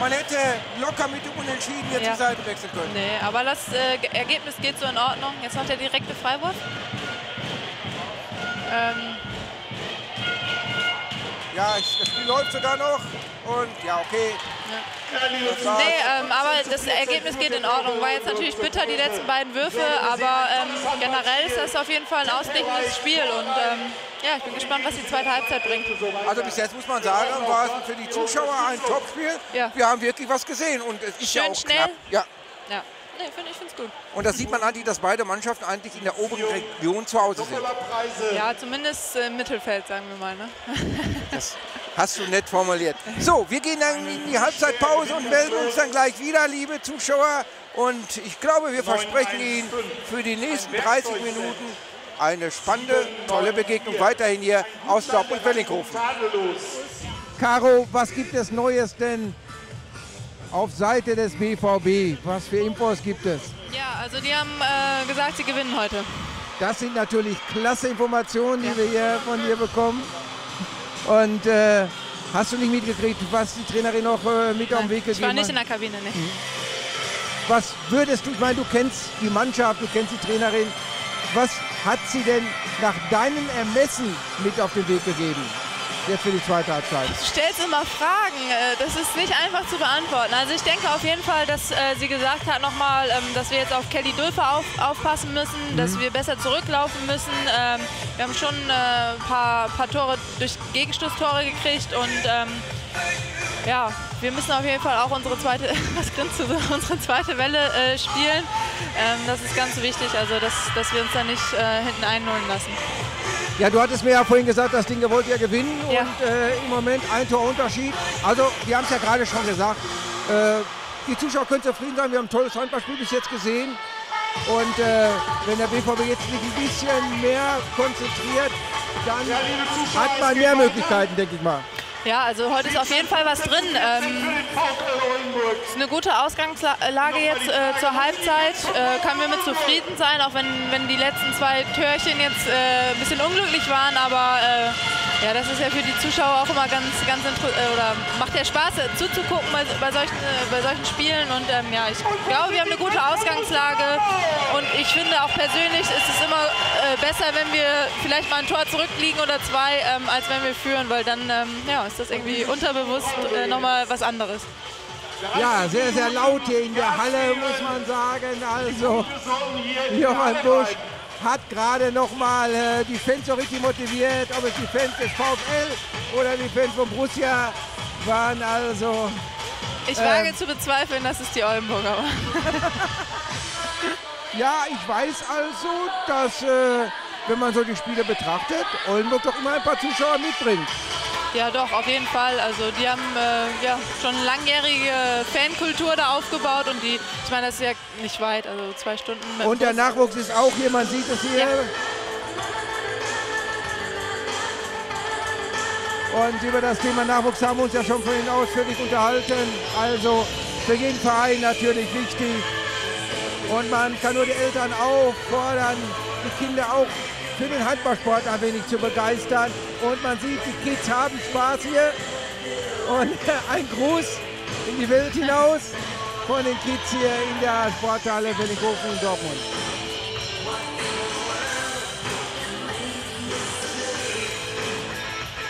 man hätte locker mit dem Unentschieden jetzt ja. die Seite wechseln können. Nee, aber das Ergebnis geht so in Ordnung. Jetzt noch der direkte Freiwurf. Ja, das Spiel läuft sogar noch und ja, okay. Ja. Nee, aber das Ergebnis geht in Ordnung. War jetzt natürlich bitter, die letzten beiden Würfe, aber generell ist das auf jeden Fall ein ausgeglichenes Spiel und ja, ich bin gespannt, was die zweite Halbzeit bringt. Also bis jetzt muss man sagen, war es für die Zuschauer ein Topspiel. Ja. Wir haben wirklich was gesehen und es ist schön ja auch schnell. Knapp. Ja. Ja. Nee, ich finde es gut. Und da sieht man eigentlich, dass beide Mannschaften eigentlich in der oberen Region zu Hause sind. Ja, zumindest im Mittelfeld, sagen wir mal. Ne? Das hast du nett formuliert. So, wir gehen dann in die Halbzeitpause und melden uns dann gleich wieder, liebe Zuschauer. Und ich glaube, wir versprechen Ihnen für die nächsten 30 Minuten eine spannende, tolle Begegnung weiterhin hier aus Dorp und Wellinghofen. Caro, was gibt es Neues denn auf Seite des BVB? Was für Infos gibt es? Ja, also die haben gesagt, sie gewinnen heute. Das sind natürlich klasse Informationen, die wir hier von dir bekommen. Und hast du nicht mitgekriegt, was die Trainerin noch mit auf den Weg gegeben hat? Ich war nicht in der Kabine, ne? Was würdest du, ich meine, du kennst die Mannschaft, du kennst die Trainerin. Was hat sie denn nach deinem Ermessen mit auf den Weg gegeben? Jetzt für die zweite Halbzeit. Du stellst immer Fragen, das ist nicht einfach zu beantworten. Also ich denke auf jeden Fall, dass sie gesagt hat nochmal, dass wir jetzt auf Kelly Dülfer aufpassen müssen, dass wir besser zurücklaufen müssen. Wir haben schon ein paar Tore durch Gegenstoßtore gekriegt und ja, wir müssen auf jeden Fall auch unsere zweite, was grinst du, unsere zweite Welle spielen. Das ist ganz wichtig, also dass wir uns da nicht hinten einholen lassen. Ja, du hattest mir ja vorhin gesagt, das Ding wollt ihr gewinnen ja. und im Moment ein Torunterschied. Also, wir haben es ja gerade schon gesagt, die Zuschauer können zufrieden sein, wir haben ein tolles Handballspiel bis jetzt gesehen. Und wenn der BVB jetzt nicht ein bisschen mehr konzentriert, dann hat man mehr Möglichkeiten, denke ich mal. Ja, also heute ist auf jeden Fall was drin. Ist eine gute Ausgangslage jetzt zur Halbzeit. Können wir mit zufrieden sein, auch wenn die letzten 2 Törchen jetzt ein bisschen unglücklich waren. Aber ja, das ist ja für die Zuschauer auch immer ganz oder macht ja Spaß zuzugucken bei solchen Spielen. Und ja, ich glaube, wir haben eine gute Ausgangslage. Und ich finde auch persönlich ist es immer besser, wenn wir vielleicht mal ein Tor zurückliegen oder 2, als wenn wir führen, weil dann ja, ist das irgendwie unterbewusst nochmal was anderes. Ja, sehr, sehr laut hier in der Halle, muss man sagen. Also, Johann Busch hat gerade nochmal die Fans so richtig motiviert. Ob es die Fans des VfL oder die Fans von Borussia waren, also... Ich wage zu bezweifeln, dass es die Oldenburger waren. Ja, ich weiß also, dass, wenn man so die Spiele betrachtet, Oldenburg doch immer ein paar Zuschauer mitbringt. Ja, doch, auf jeden Fall. Also die haben ja, schon eine langjährige Fankultur da aufgebaut und die, ich meine, das ist ja nicht weit, also 2 Stunden. Und der Nachwuchs ist auch hier, man sieht es hier. Ja. Und über das Thema Nachwuchs haben wir uns ja schon vorhin ausführlich unterhalten. Also für jeden Verein natürlich wichtig. Und man kann nur die Eltern auffordern, die Kinder auch für den Handballsport ein wenig zu begeistern. Und man sieht, die Kids haben Spaß hier. Und ein Gruß in die Welt hinaus von den Kids hier in der Sporthalle Wellinghofen in Dortmund.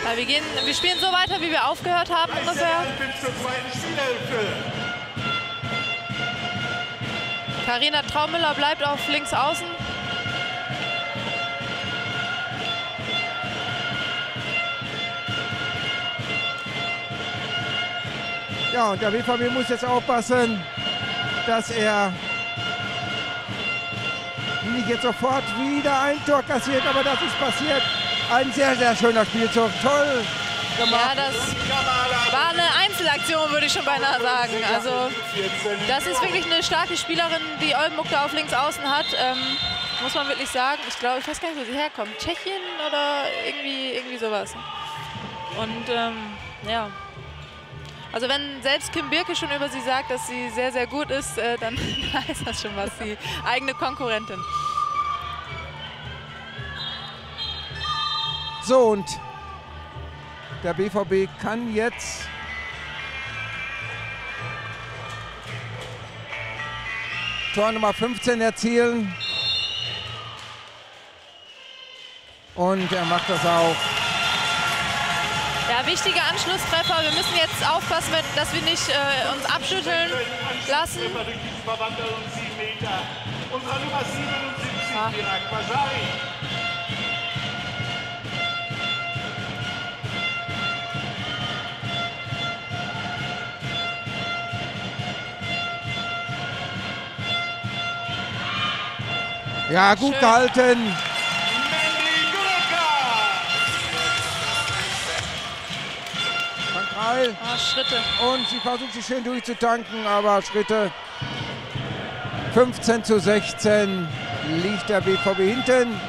Aber wir spielen so weiter, wie wir aufgehört haben ungefähr. Carina Traumüller bleibt auf links außen. Ja, und der BVB muss jetzt aufpassen, dass er nicht jetzt sofort wieder ein Tor kassiert, aber das ist passiert. Ein sehr, sehr schöner Spielzug. Toll gemacht. Ja, das war eine Einzelaktion, würde ich schon beinahe sagen. Also, das ist wirklich eine starke Spielerin, die Oldenburg da auf links außen hat. Muss man wirklich sagen. Ich glaube, ich weiß gar nicht, wo sie herkommt. Tschechien oder irgendwie sowas. Und ja. Also wenn selbst Kim Birke schon über sie sagt, dass sie sehr, sehr gut ist, dann heißt das schon was, die eigene Konkurrentin. So, und der BVB kann jetzt Tor Nummer 15 erzielen. Und er macht das auch. Ja, wichtige Anschlusstreffer. Wir müssen jetzt aufpassen, dass wir nicht uns abschütteln lassen. Ja. Ja, gut schön gehalten. Van Schritte. Und sie versucht sich schön durchzutanken, aber Schritte. 15:16 liegt der BVB hinten.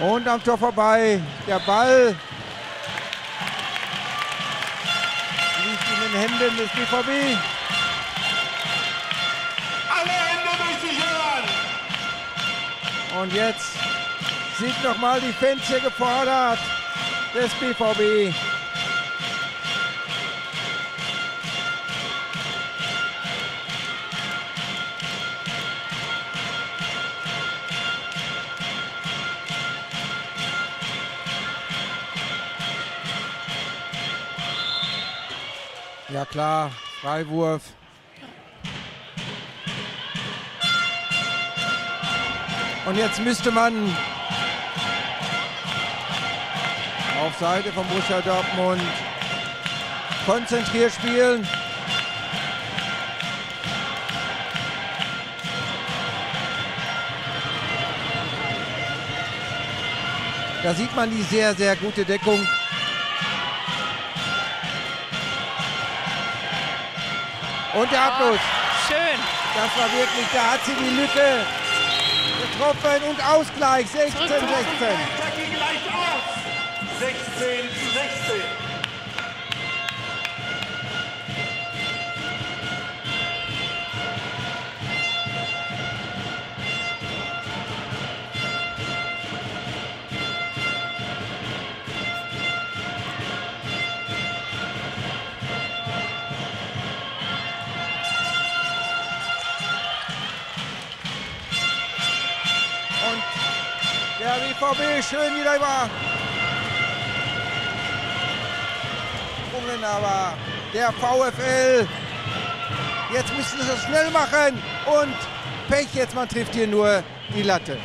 Und am Tor vorbei, der Ball liegt in den Händen des BVB. Alle Hände durch die Hand. Und jetzt sieht nochmal die Fans hier gefordert des BVB. Ja klar, Freiwurf. Und jetzt müsste man auf Seite von Borussia Dortmund konzentriert spielen. Da sieht man die sehr, sehr gute Deckung. Und der Abschluss. Oh, schön. Das war wirklich, da hat sie die Lücke getroffen und Ausgleich 16:16. 16. 16:16. Der BVB schön wieder über Umlen, aber der VfL, jetzt müssen sie das schnell machen und Pech, jetzt man trifft hier nur die Latte.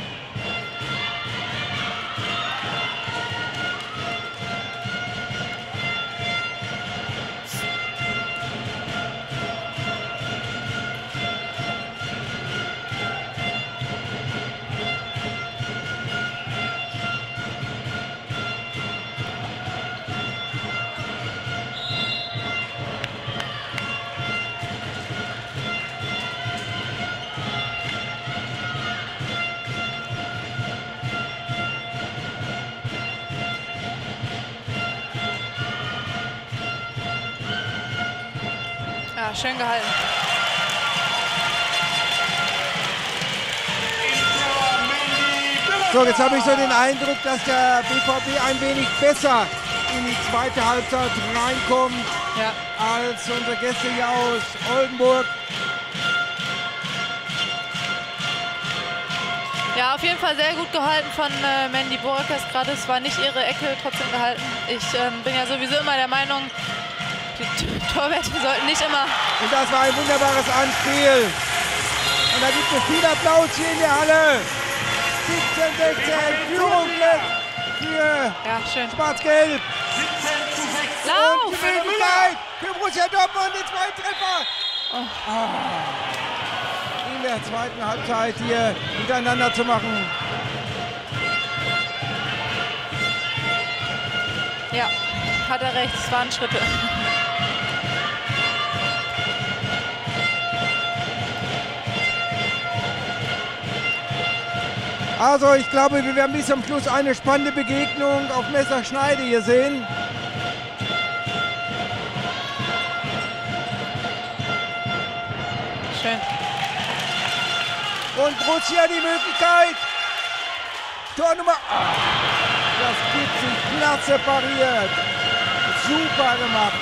Ja, schön gehalten. So, jetzt habe ich so den Eindruck, dass der BVB ein wenig besser in die zweite Halbzeit reinkommt, ja, als unsere Gäste hier aus Oldenburg. Ja, auf jeden Fall sehr gut gehalten von Mandy Borkas gerade. Es war nicht ihre Ecke, trotzdem gehalten. Ich bin ja sowieso immer der Meinung, die Torwärter sollten nicht immer... Und das war ein wunderbares Anspiel. Und da gibt es viel Applaus hier in der Halle. 17:16, Führung für Schwarz-Gelb. Lauf! Für Borussia Dortmund den zweiten Treffer. Oh. Oh. In der zweiten Halbzeit hier hintereinander zu machen. Ja, hat er recht, es waren Schritte. Also ich glaube, wir werden bis zum Schluss eine spannende Begegnung auf Messerschneide hier sehen. Schön. Und Borussia die Möglichkeit. Tor Nummer 8. Das Spitzenklasse pariert. Super gemacht.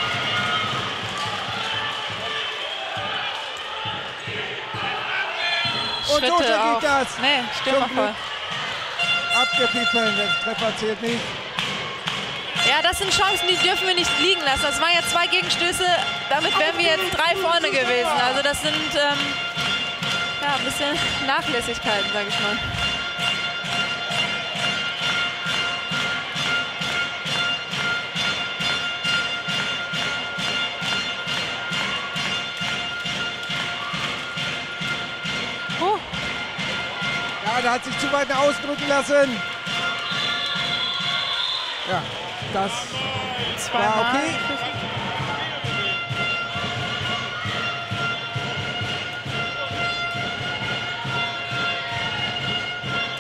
Und Schritte so geht das. Nee, stimmt voll. Abgepfiffen, der Treffer zählt nicht. Ja, das sind Chancen, die dürfen wir nicht liegen lassen. Das waren ja 2 Gegenstöße, damit wären wir jetzt 3 vorne gewesen. Also das sind ja, ein bisschen Nachlässigkeiten, sage ich mal. Der hat sich zu weit ausdrücken lassen. Ja, das war okay.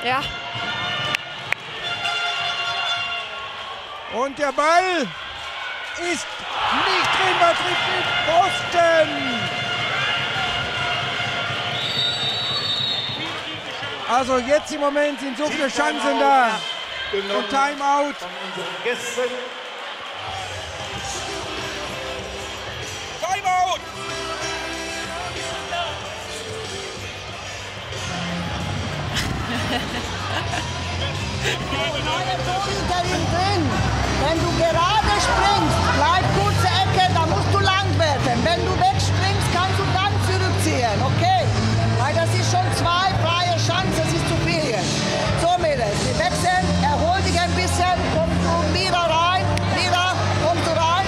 Ja. Und der Ball ist nicht drin, man trifft den Posten. Also jetzt im Moment sind so viele Chancen da. Und Timeout. Timeout! Hinter ihm drin. Wenn du gerade springst, bleib kurze Ecke, da musst du lang werden. Wenn du wegspringst, kannst du dann zurückziehen, okay? Weil das ist schon 2 freie Chancen, das ist zu viel jetzt. So, Mädels, wir wechseln, erhol dich ein bisschen, kommst du wieder rein, kommst du rein.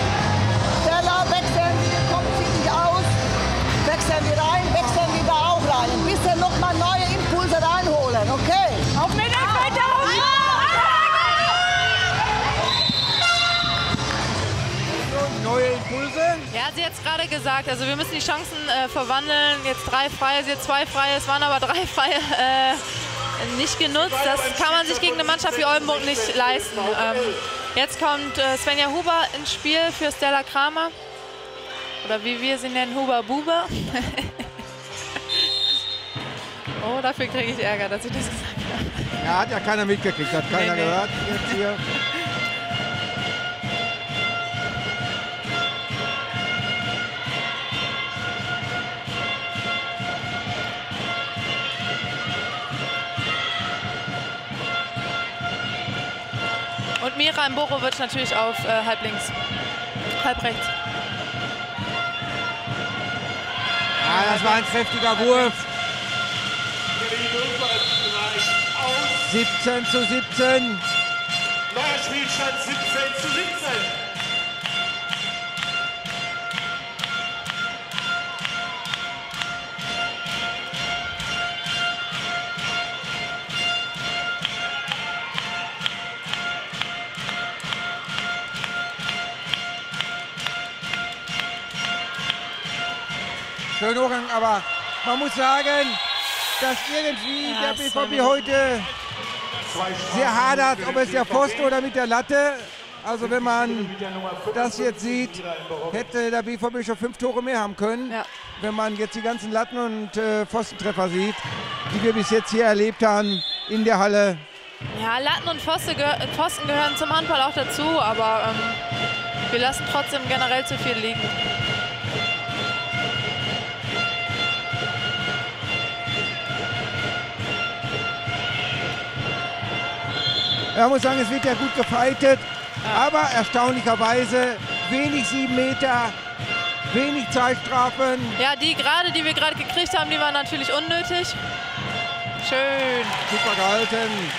Teller, wechseln wir, kommt sie nicht aus, wechseln wir rein, wechseln wieder auch rein. Ein bisschen nochmal neue Impulse reinholen, okay? Auf Mädels, weiter hoch! Neue Impulse? Ja, sie hat es gerade gesagt. Also wir müssen die Chancen verwandeln. Jetzt 3 freie, jetzt 2 freie. Es waren aber 3 freie nicht genutzt. Das kann man sich gegen eine Mannschaft wie Oldenburg nicht leisten. Jetzt kommt Svenja Huber ins Spiel für Stella Kramer. Oder wie wir sie nennen, Huber Buber. Oh, dafür kriege ich Ärger, dass ich das gesagt habe. Ja, hat ja keiner mitgekriegt, hat keiner gehört. Jetzt hier. Miran Borovic natürlich auf halb links, halb rechts. Ja, das war ein kräftiger Wurf. 17:17. Neuer Spielstand 17:17. Aber man muss sagen, dass irgendwie der BVB heute sehr hadert, ob es der Pfosten oder mit der Latte Also wenn man das jetzt sieht, hätte der BVB schon 5 Tore mehr haben können. Ja. Wenn man jetzt die ganzen Latten- und Pfostentreffer sieht, die wir bis jetzt hier erlebt haben in der Halle. Ja, Latten und Pfosten gehören zum Handball auch dazu, aber wir lassen trotzdem generell zu viel liegen. Ja, muss sagen, es wird ja gut gefightet, ja, aber erstaunlicherweise wenig 7 Meter, wenig Zeitstrafen. Ja, die wir gerade gekriegt haben, die waren natürlich unnötig. Schön. Super gehalten.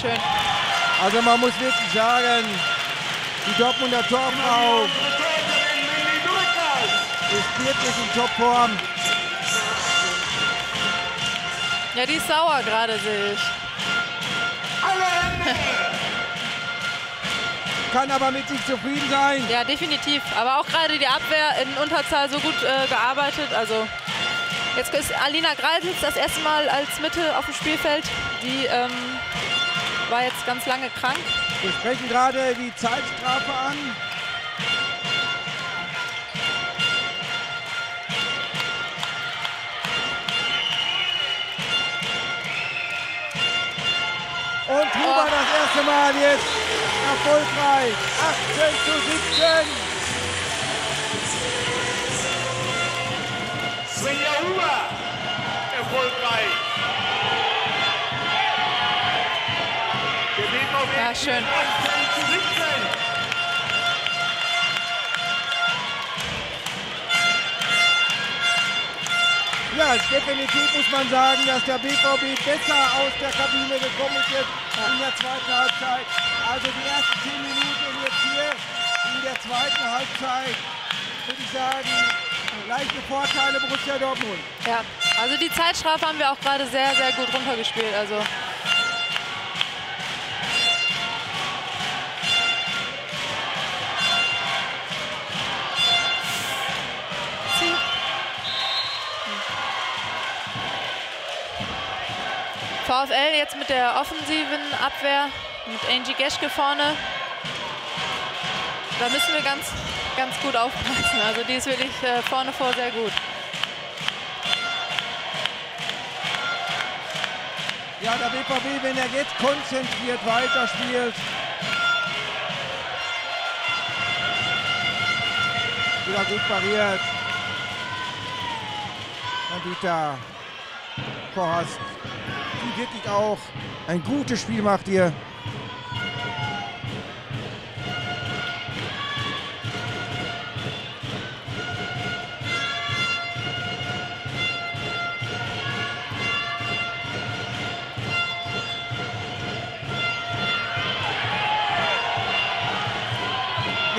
Schön. Also man muss wirklich sagen, die Dortmunder Torfrau ist wirklich in Topform. Ja, die ist sauer gerade, sehe ich. Kann aber mit sich zufrieden sein. Ja, definitiv. Aber auch gerade die Abwehr in Unterzahl so gut gearbeitet. Also jetzt ist Alina Greilsitz das erste Mal als Mitte auf dem Spielfeld. Die war jetzt ganz lange krank. Wir sprechen gerade die Zeitstrafe an. Und Huber das erste Mal jetzt erfolgreich. 18:17. Svenja Huber erfolgreich. Ja, schön. Ja, definitiv muss man sagen, dass der BVB besser aus der Kabine gekommen ist jetzt in der zweiten Halbzeit. Also die ersten 10 Minuten jetzt hier in der zweiten Halbzeit, würde ich sagen, leichte Vorteile Borussia Dortmund. Ja, also die Zeitstrafe haben wir auch gerade sehr, sehr gut runtergespielt. Also VfL jetzt mit der offensiven Abwehr, mit Angie Geschke vorne. Da müssen wir ganz, ganz gut aufpassen. Also die ist wirklich vorne vor sehr gut. Ja, der BVB, wenn er jetzt konzentriert weiterspielt. Wieder gut pariert. Anita Vorhast, die wirklich auch ein gutes Spiel macht hier.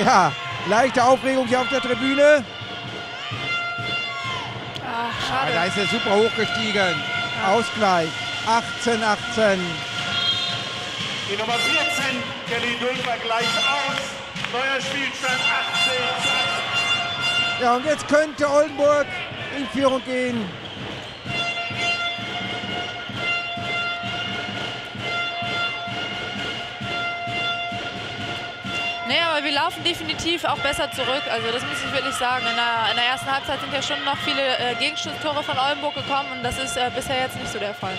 Ja, leichte Aufregung hier auf der Tribüne. Ach, schade. Ja, da ist er super hochgestiegen. Ja. Ausgleich. 18:18. Die Nummer 14, Kelly Dulfer gleich aus. Neuer Spielstand 18:18. Ja, und jetzt könnte Oldenburg in Führung gehen. Nee, aber wir laufen definitiv auch besser zurück. Also das muss ich wirklich sagen. In der ersten Halbzeit sind ja schon noch viele Gegenschusstore von Oldenburg gekommen. Und das ist bisher jetzt nicht so der Fall.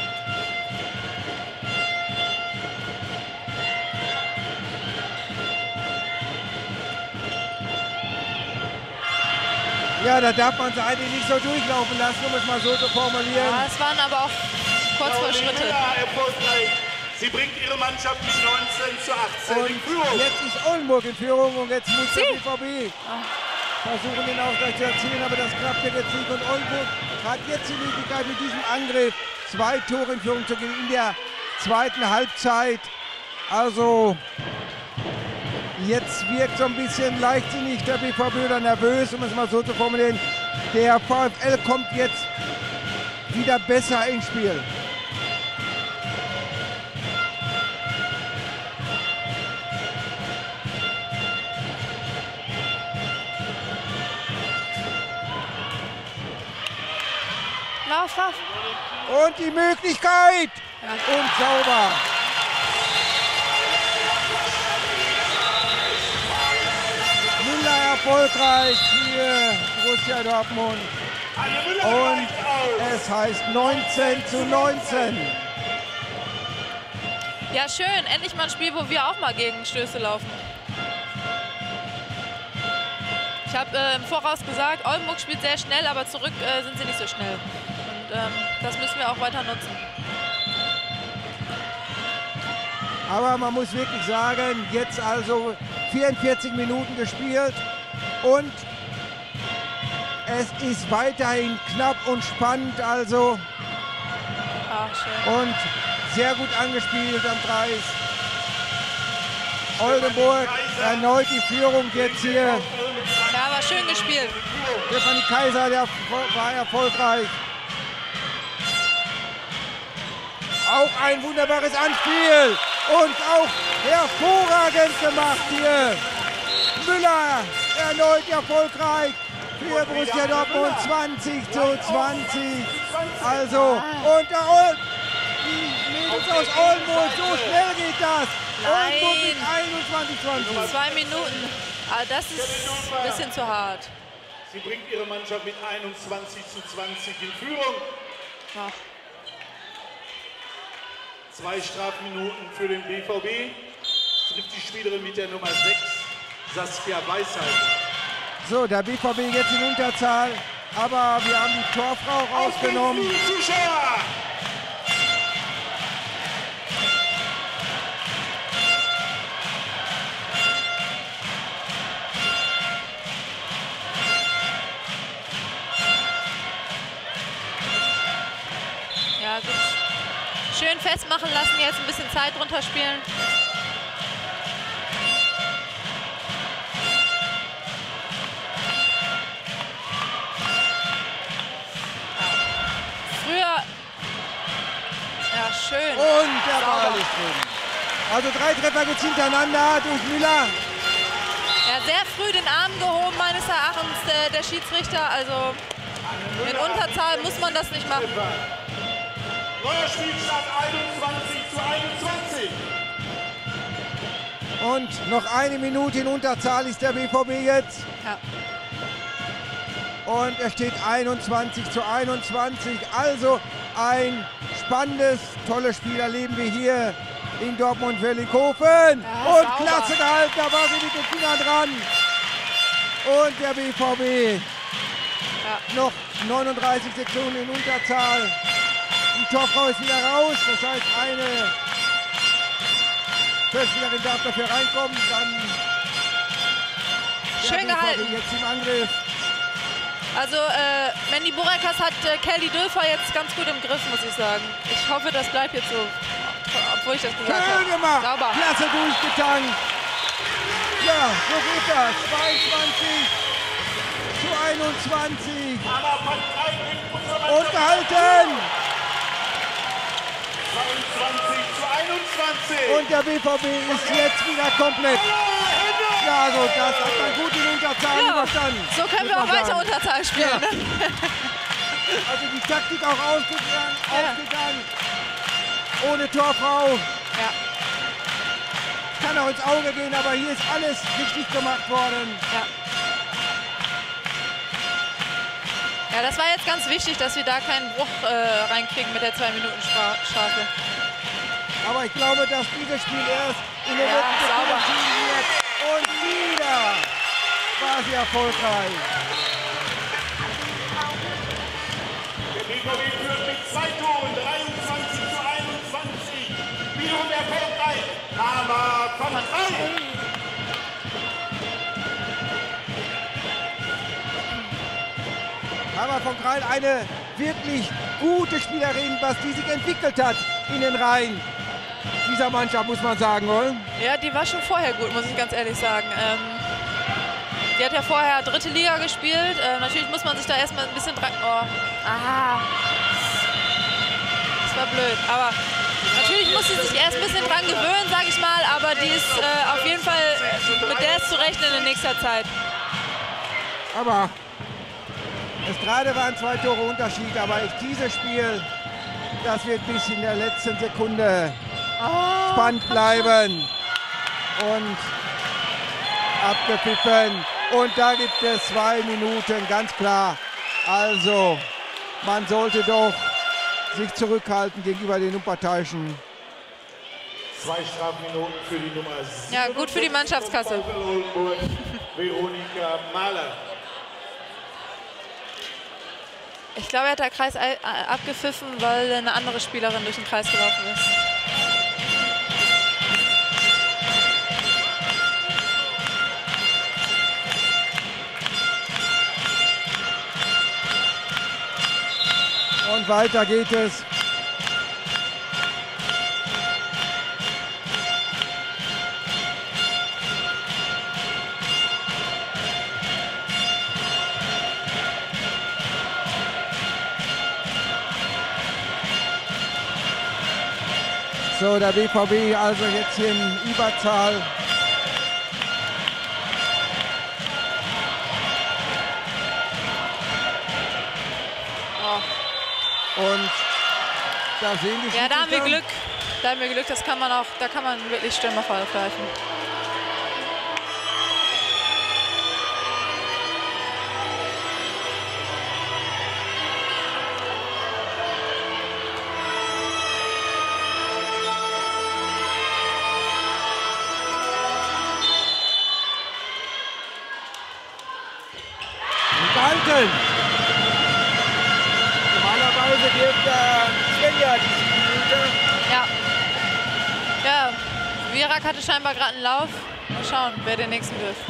Ja, da darf man es eigentlich nicht so durchlaufen lassen, um es mal so zu formulieren. Ja, es waren aber auch Kurzvorschritte. Sie bringt ihre Mannschaft mit 19:18 und in Führung. Jetzt ist Oldenburg in Führung und jetzt muss der BVB versuchen, den Ausgleich zu erzielen, aber das klappt jetzt nicht. Und Oldenburg hat jetzt die Möglichkeit, mit diesem Angriff 2 Tore in Führung zu gehen in der zweiten Halbzeit. Also jetzt wirkt so ein bisschen leichtsinnig der BVB oder nervös, um es mal so zu formulieren. Der VfL kommt jetzt wieder besser ins Spiel. Lauf, lauf. Und die Möglichkeit. Ja. Und sauber. Müller erfolgreich für Borussia Dortmund. Und es heißt 19:19. Ja, schön. Endlich mal ein Spiel, wo wir auch mal gegen Stöße laufen. Ich habe im Voraus gesagt, Oldenburg spielt sehr schnell, aber zurück sind sie nicht so schnell. Und das müssen wir auch weiter nutzen. Aber man muss wirklich sagen, jetzt also 44 Minuten gespielt und es ist weiterhin knapp und spannend, also. Ach, schön. Und sehr gut angespielt am Kreis. Oldenburg erneut die Führung jetzt hier. Ja, war schön gespielt. Stefanie Kaiser, der war erfolgreich. Auch ein wunderbares Anspiel und auch hervorragend gemacht hier. Müller erneut erfolgreich für Borussia Dortmund, 20:20. Also, und die Mädels aus Oldenburg, so schnell geht das. Oldenburg mit 21:20. 2 Minuten. Ah, das ist ein bisschen zu hart. Sie bringt ihre Mannschaft mit 21:20 in Führung. Ach. 2 Strafminuten für den BVB. Trifft die Spielerin mit der Nummer 6, Saskia Weisheit. So, der BVB jetzt in Unterzahl, aber wir haben die Torfrau rausgenommen. Ja, gut. Schön festmachen lassen, jetzt ein bisschen Zeit drunter spielen. Früher. Ja, schön. Und der Ball ist drin. Also 3 Treffer jetzt hintereinander durch Müller. Ja, sehr früh den Arm gehoben, meines Erachtens, der Schiedsrichter. Also in Unterzahl muss man das nicht machen. Neuer Spielstand 21:21. Und noch 1 Minute in Unterzahl ist der BVB jetzt. Ja. Und es steht 21:21. Also ein spannendes, tolles Spiel erleben wir hier in Dortmund-Vellikofen. Ja, und sauber. Klasse gehalten, da war sie mit den Fingern dran. Und der BVB ja. Noch 39 Sekunden in Unterzahl. Die Torfrau ist wieder raus, das heißt, eine Torspielerin darf dafür reinkommen, dann schön gehalten. Jetzt im Angriff. Also Mandy Burakas hat Kelly Dülfer jetzt ganz gut im Griff, muss ich sagen. Ich hoffe, das bleibt jetzt so, obwohl ich das gesagt habe. Schön gemacht, sauber. Klasse durchgetankt. Ja, so geht das, 22:21. Und gehalten. 22:21. Und der BVB ist jetzt wieder komplett. Ja, so, das hat man gut in Unterzahl überstanden. So können wir auch weiter Unterzahl spielen. Ja. Also die Taktik auch ausgegangen, ohne Torfrau. Ja. Kann auch ins Auge gehen, aber hier ist alles richtig gemacht worden. Ja, das war jetzt ganz wichtig, dass wir da keinen Bruch reinkriegen mit der 2-Minuten-Strafe. Aber ich glaube, dass dieses Spiel erst in der letzten Runde entschieden wird. Und wieder war sie erfolgreich. Der BVB führt mit 2 Toren, 23:21. Wiederum erfolgreich. Aber kommt rein. Hammer von Kreil, eine wirklich gute Spielerin, was die sich entwickelt hat in den Reihen dieser Mannschaft, muss man sagen, oder? Ja, die war schon vorher gut, muss ich ganz ehrlich sagen. Die hat ja vorher dritte Liga gespielt. Natürlich muss man sich da erstmal ein bisschen dran... Oh. Ah. Das war blöd. Aber natürlich muss sie sich erst ein bisschen dran gewöhnen, sage ich mal. Aber die ist auf jeden Fall, mit der ist zu rechnen in nächster Zeit. Aber es gerade waren 2 Tore Unterschied. Aber dieses Spiel, das wird bis in der letzten Sekunde spannend bleiben. Und abgepfiffen. Und da gibt es 2 Minuten, ganz klar. Also, man sollte doch sich zurückhalten gegenüber den Unparteiischen. 2 Strafminuten für die Nummer 7. Ja, gut für die Mannschaftskasse. Veronika Mahler. Ich glaube, er hat der Kreis abgepfiffen, weil eine andere Spielerin durch den Kreis gelaufen ist. Und weiter geht es. So, der BVB also jetzt hier in Überzahl. Und da sehen wir ja, da haben wir Glück, das kann man auch, da kann man wirklich Stürmer vorgreifen. Halten! Ja, Virak hatte scheinbar gerade einen Lauf. Mal schauen, wer den nächsten wirft.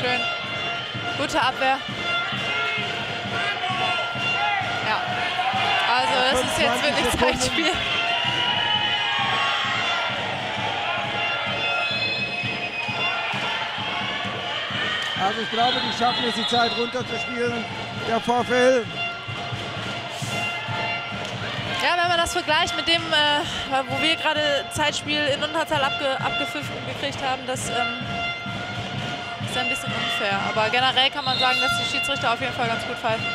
Schön. Gute Abwehr. Ja. Also das ist jetzt wirklich Zeitspiel. Also ich glaube, die schaffen es, die Zeit runterzuspielen, der VfL. Ja, wenn man das vergleicht mit dem, wo wir gerade Zeitspiel in Unterzahl abgepfiffen gekriegt haben, das... ist ein bisschen unfair, aber generell kann man sagen, dass die Schiedsrichter auf jeden Fall ganz gut pfeifen.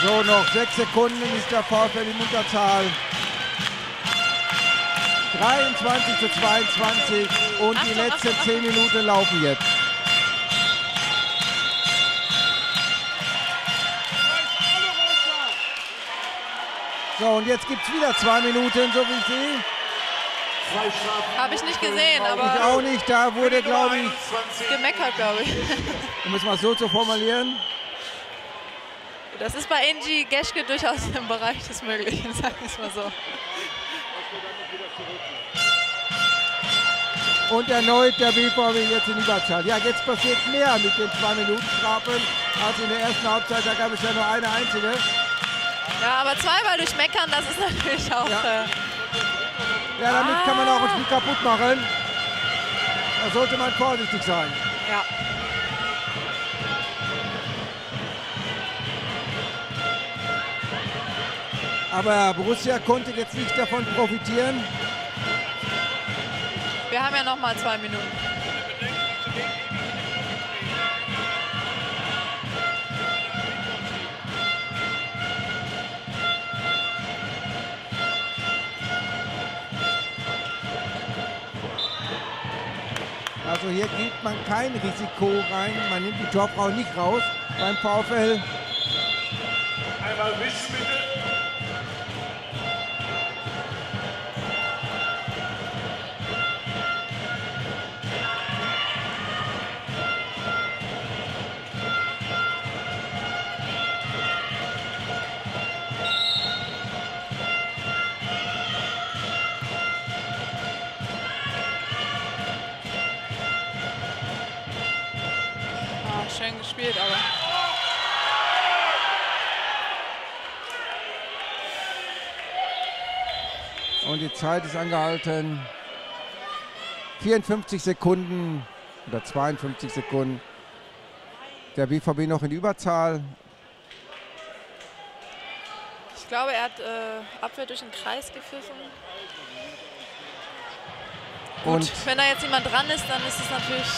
Ja. So, noch 6 Sekunden ist der VfL in Unterzahl. 23 zu 22 und Achtung, die letzten 10 Minuten laufen jetzt. So, und jetzt gibt es wieder 2 Minuten, so wie ich sehe. Habe ich nicht gesehen, aber... Ich auch nicht, da wurde, glaube ich... gemeckert, glaube ich. Um es mal so zu formulieren. Das ist bei Angie Geschke durchaus im Bereich des Möglichen, sage ich es mal so. Und erneut der BVB jetzt in Überzahl. Ja, jetzt passiert mehr mit den 2-Minuten-Strafen als in der ersten Halbzeit. Da gab es ja nur eine einzige. Ja, aber 2-mal durch Meckern, das ist natürlich auch... Ja. Ja, damit kann man auch ein Spiel kaputt machen. Da sollte man vorsichtig sein. Ja. Aber Borussia konnte jetzt nicht davon profitieren. Wir haben ja noch mal 2 Minuten. Also hier geht man kein Risiko rein, man nimmt die Torfrau nicht raus beim VfL. Einmal wischen bitte. schön gespielt, aber... Und die Zeit ist angehalten. 54 Sekunden oder 52 Sekunden. Der BVB noch in Überzahl. Ich glaube, er hat Abwehr durch den Kreis gepfiffen. Und wenn da jetzt jemand dran ist, dann ist es natürlich...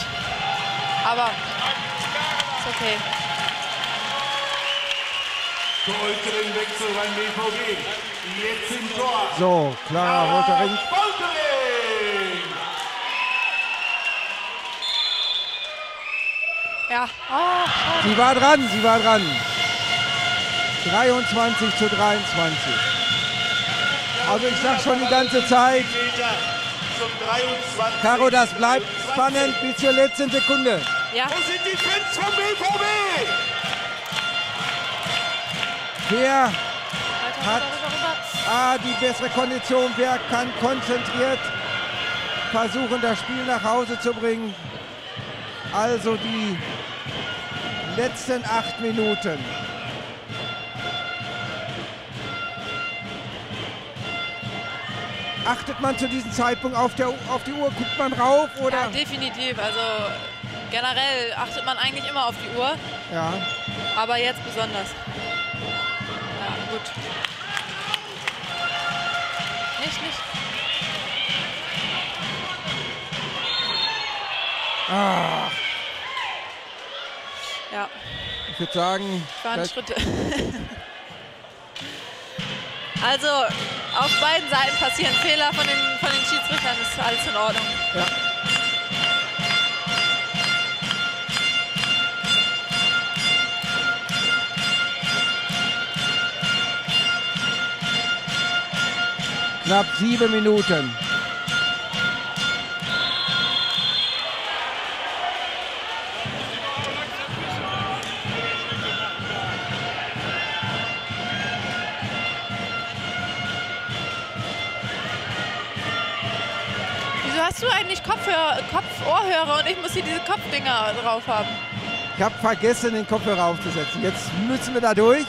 Aber ist okay. Äußeren Wechsel beim BVB. Jetzt im Tor. So, klar, roter Ring. Ja. Oh, sie war dran, sie war dran. 23:23. Also ich sag schon die ganze Zeit. Caro, das bleibt spannend bis zur letzten Sekunde. Ja. Wo sind die Fans vom BVB? Wer hat die bessere Kondition? Wer kann konzentriert versuchen, das Spiel nach Hause zu bringen? Also die letzten 8 Minuten. Achtet man zu diesem Zeitpunkt auf die Uhr? Guckt man rauf? Oder? Ja, definitiv. Also generell achtet man eigentlich immer auf die Uhr. Ja. Aber jetzt besonders. Ja, gut. Nicht. Ah. Ja. Ich würde sagen... Schritte. Also, auf beiden Seiten passieren Fehler von den Schiedsrichtern, ist alles in Ordnung. Ja. Knapp 7 Minuten. Hast du eigentlich Kopfohrhörer und ich muss hier diese Kopfdinger drauf haben? Ich habe vergessen, den Kopfhörer aufzusetzen. Jetzt müssen wir da durch.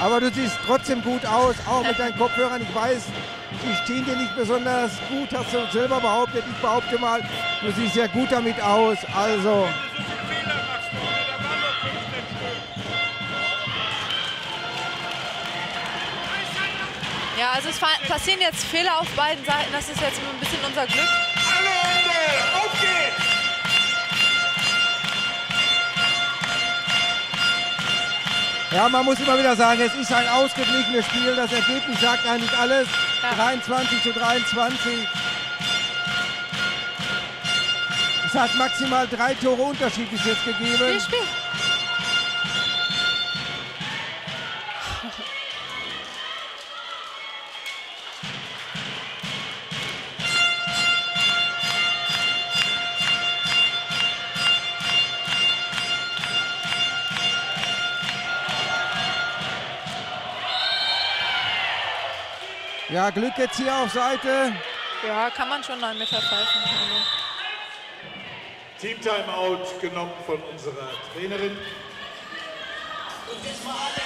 Aber du siehst trotzdem gut aus, auch mit deinen Kopfhörern. Ich weiß, die stehen dir nicht besonders gut, hast du selber behauptet. Ich behaupte mal, du siehst sehr gut damit aus. Also. Ja, also es passieren jetzt Fehler auf beiden Seiten, das ist jetzt ein bisschen unser Glück. Alle Hände, auf geht's! Ja, man muss immer wieder sagen, es ist ein ausgeglichenes Spiel, das Ergebnis sagt eigentlich alles. Ja. 23:23. Es hat maximal 3 Tore Unterschied bis jetzt gegeben. Spiel. Ja, Glück jetzt hier auf Seite. Ja, kann man schon 9 Meter pfeifen. Team Timeout genommen von unserer Trainerin. Und jetzt mal alle.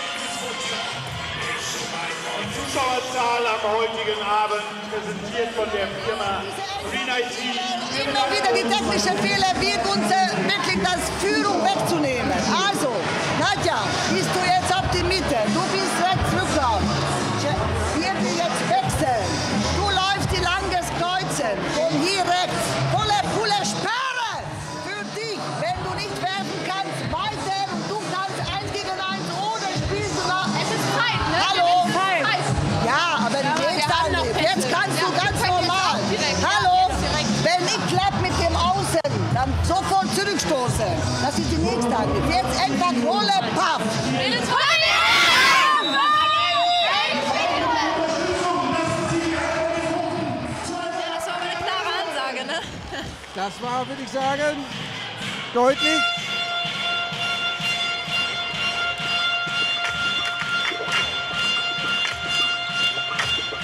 Die Zuschauerzahl am heutigen Abend präsentiert von der Firma Green IT. Immer wieder die technischen Fehler wirken uns wirklich das Führung wegzunehmen. Also, Nadja, bist du jetzt auf die Mitte. Du bist rechts rückraum. Von hier rechts, volle Pulle, Sperre für dich. Wenn du nicht werfen kannst, weiter und du kannst 1 gegen 1 oder spielst du noch. Es ist fein, ne? Hallo? Es ist fein. Ja, aber ja, jetzt kannst du ganz normal. Hallo? Wenn ich klappe mit dem Außen, dann sofort zurückstoßen. Das ist die nächste Hand. Jetzt einfach volle Paff. Das war, würde ich sagen, deutlich.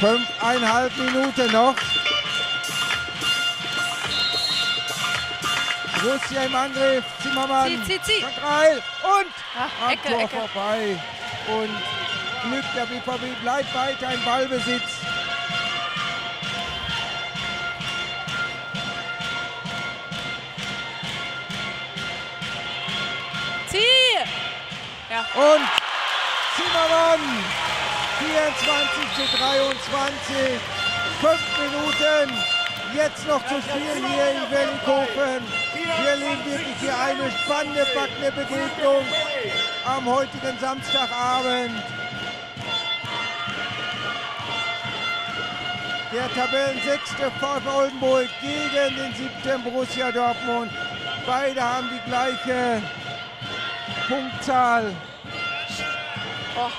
Fünfeinhalb Minuten noch. Groß hier im Angriff. Zimmermann. Reil. Und ach, Ecke, Tor Ecke. Vorbei. Und Glück, der BVB bleibt weiter im Ballbesitz. Ja. Und Zimmermann, 24:23, 5 Minuten, jetzt noch zu spielen hier in Wellenkofen. Hier liegt wirklich hier eine spannende, packende Begegnung am heutigen Samstagabend. Der Tabellensechste VfL Oldenburg gegen den 7. Borussia Dortmund. Beide haben die gleiche Punktzahl. Oh.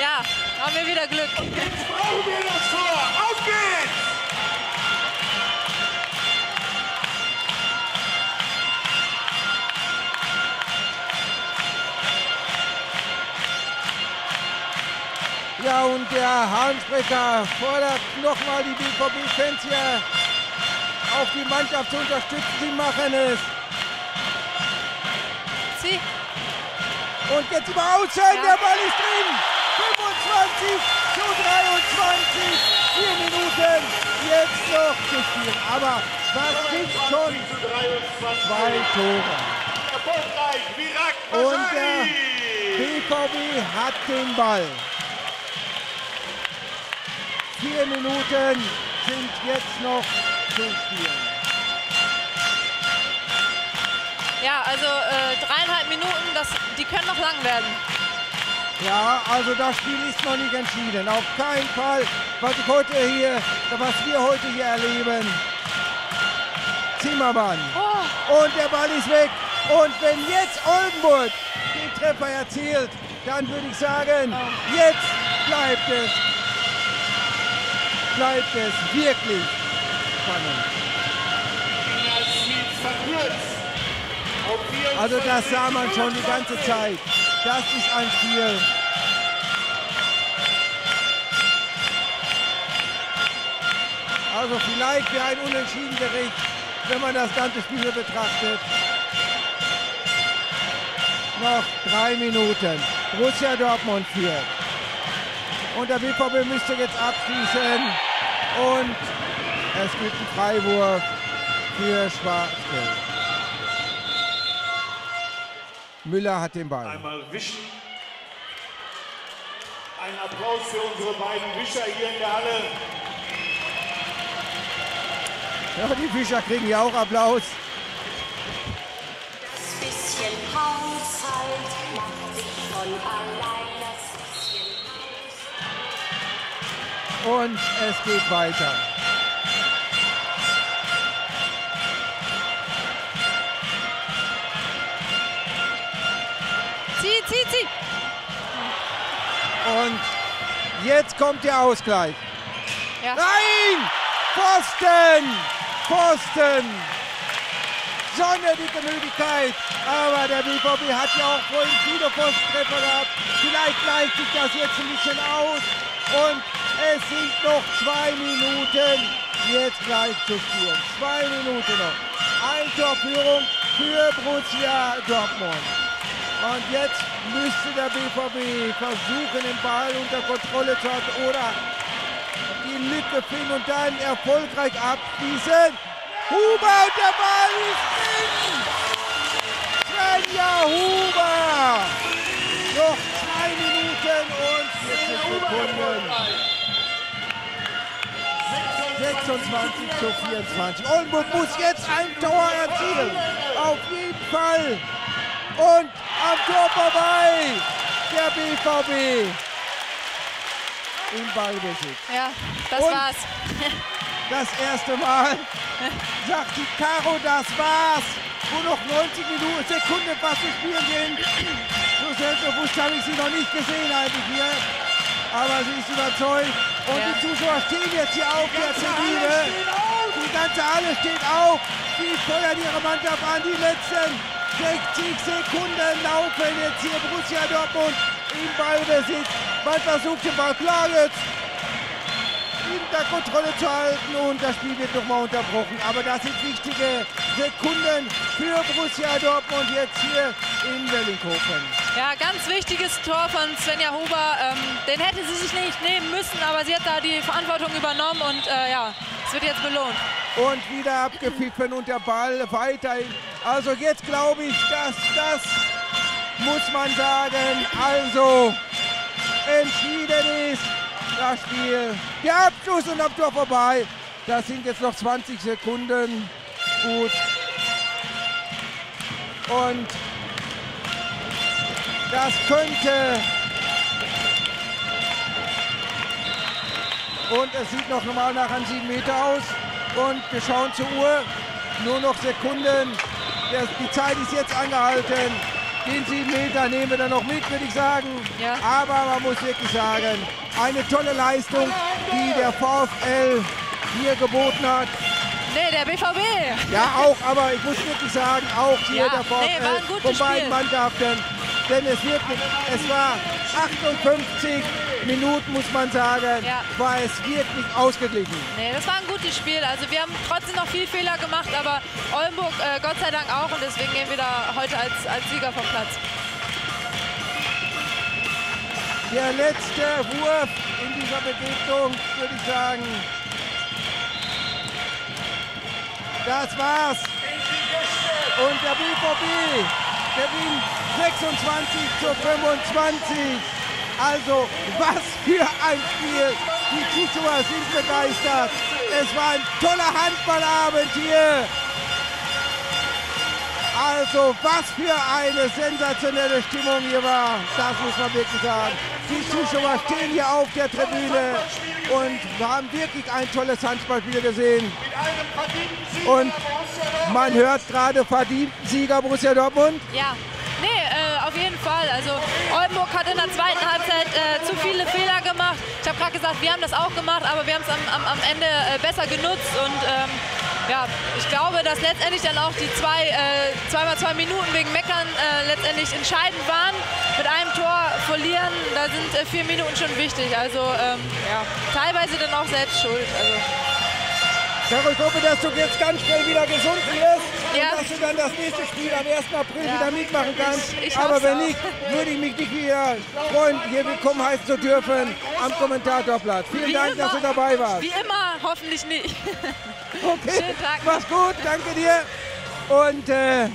Ja, haben wir wieder Glück. Und jetzt brauchen wir das Tor. Auf geht's! Ja, und der Hahn-Sprecher fordert nochmal die BVB-Fans hier auf die Mannschaft zu unterstützen. Sie machen es. Sie. Und jetzt über Außen, ja. Der Ball ist drin. 25:23, 4 Minuten, jetzt noch zu viel. Aber was gibt schon? 2 Tore. Erfolgreich, Virak. Und der BVB hat den Ball. 4 Minuten sind jetzt noch zu spielen. Ja, also 3,5 Minuten, die können noch lang werden. Ja, also das Spiel ist noch nicht entschieden. Auf keinen Fall, was wir heute hier erleben. Zimmermann. Oh. Und der Ball ist weg. Und wenn jetzt Oldenburg den Treffer erzielt, dann würde ich sagen, oh, jetzt bleibt es. Bleibt es wirklich spannend. Also das sah man schon die ganze Zeit. Das ist ein Spiel. Also vielleicht wäre ein Unentschieden gerecht, wenn man das ganze Spiel betrachtet. Noch 3 Minuten. Borussia Dortmund führt. Und der BVB müsste jetzt abschließen. Und es gibt einen Freiwurf für Schwarz-Gelb. Müller hat den Ball. Einmal wischen. Ein Applaus für unsere beiden Wischer hier in der Halle. Ja, die Wischer kriegen ja auch Applaus. Das bisschen Haushalt macht sich von allein. Das bisschen Haushalt. Und es geht weiter. Zieh. Und jetzt kommt der Ausgleich. Ja. Nein! Pfosten! Sonderdicke Müdigkeit. Aber der BVB hat ja auch vorhin viele Pfostentreffer gehabt. Vielleicht gleicht sich das jetzt ein bisschen aus. Und es sind noch 2 Minuten. Jetzt gleich zu spielen. 2 Minuten noch. 1-Tor-Führung für Borussia Dortmund. Und jetzt müsste der BVB versuchen, den Ball unter Kontrolle zu halten oder die Lücke finden und dann erfolgreich abschließen. Huber, der Ball ist drin! Svenja Huber! Noch 2 Minuten und 40 Sekunden. 26:24. Oldenburg muss jetzt ein Tor erzielen. Auf jeden Fall. Und am Tor vorbei, der BVB im Ballbesitz. Ja, das und war's. Das erste Mal sagt die Caro, das war's. Wo noch 90 Sekunden fast zu spielen sind. So selbstbewusst habe ich sie noch nicht gesehen eigentlich hier. Aber sie ist überzeugt. Und ja, die Zuschauer stehen jetzt hier auf. Die ganze Halle steht auf. Sie feuern ihre Mannschaft an, die letzten 60 Sekunden laufen jetzt hier Borussia Dortmund im Ballbesitz. Man versucht den Ball klar jetzt. unter Kontrolle zu halten und das Spiel wird nochmal unterbrochen. Aber das sind wichtige Sekunden für Borussia Dortmund jetzt hier in Wellinghofen. Ja, ganz wichtiges Tor von Svenja Huber. Den hätte sie sich nicht nehmen müssen, aber sie hat da die Verantwortung übernommen und ja, es wird jetzt belohnt. Und wieder abgepfiffen und der Ball weiterhin. Also jetzt glaube ich, dass das, muss man sagen, also entschieden ist. Das Spiel, der Abschluss und am Tor vorbei. Das sind jetzt noch 20 Sekunden. Gut. Und das könnte. Und es sieht noch normal nach einem 7 Meter aus. Und wir schauen zur Uhr. Nur noch Sekunden. Die Zeit ist jetzt angehalten. Den 7 Meter nehmen wir dann noch mit, würde ich sagen. Ja. Aber man muss wirklich sagen, eine tolle Leistung, die der VfL hier geboten hat. Nee, der BVB. Ja, auch, aber ich muss wirklich sagen, auch hier ja, der VfL von beiden Mannschaften. Denn es, wirklich, es war 58 Minuten, muss man sagen, ja, war es wirklich ausgeglichen. Nee, das war ein gutes Spiel. Also wir haben trotzdem noch viel Fehler gemacht, aber Oldenburg Gott sei Dank auch. Und deswegen gehen wir da heute als Sieger vom Platz. Der letzte Wurf in dieser Begegnung, würde ich sagen. Das war's. Und der BVB gewinnt 26:25. Also, was für ein Spiel. Die Zuschauer sind begeistert. Es war ein toller Handballabend hier. Also, was für eine sensationelle Stimmung hier war, das muss man wirklich sagen. Die Zuschauer stehen hier auf der Tribüne und haben wirklich ein tolles Handballspiel gesehen. Und man hört gerade verdienten Sieger Borussia Dortmund. Ja, nee, auf jeden Fall. Also Oldenburg hat in der zweiten Halbzeit zu viele Fehler gemacht. Ich habe gerade gesagt, wir haben das auch gemacht, aber wir haben es am Ende besser genutzt und ja, ich glaube, dass letztendlich dann auch die 2x2 Minuten wegen Meckern letztendlich entscheidend waren. Mit einem Tor verlieren, da sind 4 Minuten schon wichtig. Also ja, teilweise dann auch selbst schuld. Also. Ja, ich hoffe, dass du jetzt ganz schnell wieder gesund wirst ja, und dass du dann das nächste Spiel am 1. April ja, wieder mitmachen kannst. Ich aber wenn nicht, würde ich mich nicht wieder freuen, hier willkommen heißen zu dürfen am Kommentatorplatz. Vielen wie Dank, immer, dass du dabei warst. Wie immer, hoffentlich nicht. Okay, schönen Tag. Mach's gut, danke dir. Und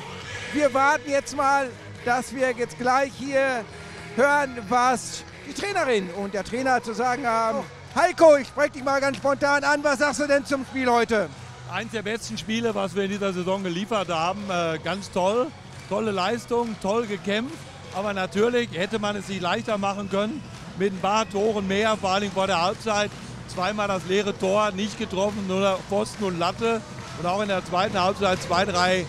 wir warten jetzt mal, dass wir jetzt gleich hier hören, was die Trainerin und der Trainer zu sagen haben. Oh. Heiko, ich spreche dich mal ganz spontan an. Was sagst du denn zum Spiel heute? Eins der besten Spiele, was wir in dieser Saison geliefert haben. Ganz toll, tolle Leistung, toll gekämpft. Aber natürlich hätte man es sich leichter machen können mit ein paar Toren mehr, vor allem vor der Halbzeit. Zweimal das leere Tor, nicht getroffen, nur Pfosten und Latte. Und auch in der zweiten Halbzeit 2, 3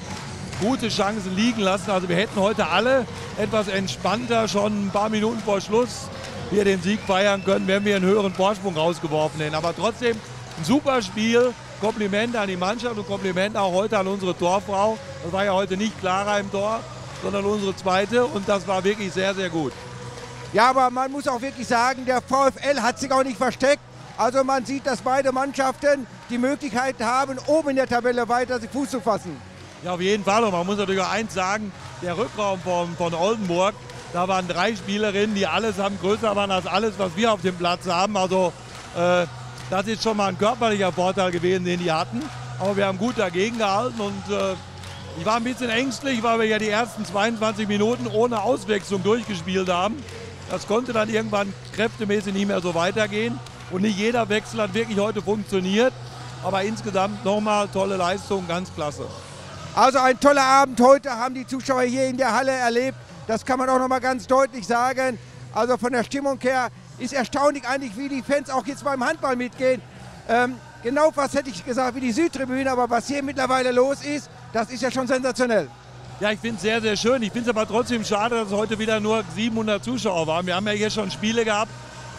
gute Chancen liegen lassen. Also wir hätten heute alle etwas entspannter schon ein paar Minuten vor Schluss hier den Sieg feiern können, wenn wir einen höheren Vorsprung rausgeworfen hätten. Aber trotzdem ein super Spiel. Kompliment an die Mannschaft und Kompliment auch heute an unsere Torfrau. Das war ja heute nicht Clara im Tor, sondern unsere zweite. Und das war wirklich sehr, sehr gut. Ja, aber man muss auch wirklich sagen, der VfL hat sich auch nicht versteckt. Also man sieht, dass beide Mannschaften die Möglichkeit haben, oben in der Tabelle weiter sich Fuß zu fassen. Ja, auf jeden Fall. Und man muss natürlich auch eins sagen, der Rückraum von Oldenburg, da waren 3 Spielerinnen, die allesamt größer waren als alles, was wir auf dem Platz haben. Also das ist schon mal ein körperlicher Vorteil gewesen, den die hatten. Aber wir haben gut dagegen gehalten und ich war ein bisschen ängstlich, weil wir ja die ersten 22 Minuten ohne Auswechslung durchgespielt haben. Das konnte dann irgendwann kräftemäßig nicht mehr so weitergehen. Und nicht jeder Wechsel hat wirklich heute funktioniert. Aber insgesamt nochmal tolle Leistung, ganz klasse. Also ein toller Abend heute haben die Zuschauer hier in der Halle erlebt. Das kann man auch nochmal ganz deutlich sagen. Also von der Stimmung her ist erstaunlich eigentlich, wie die Fans auch jetzt beim Handball mitgehen. Genau was hätte ich gesagt wie die Südtribüne, aber was hier mittlerweile los ist, das ist ja schon sensationell. Ja, ich finde es sehr, sehr schön. Ich finde es aber trotzdem schade, dass es heute wieder nur 700 Zuschauer waren. Wir haben ja hier schon Spiele gehabt.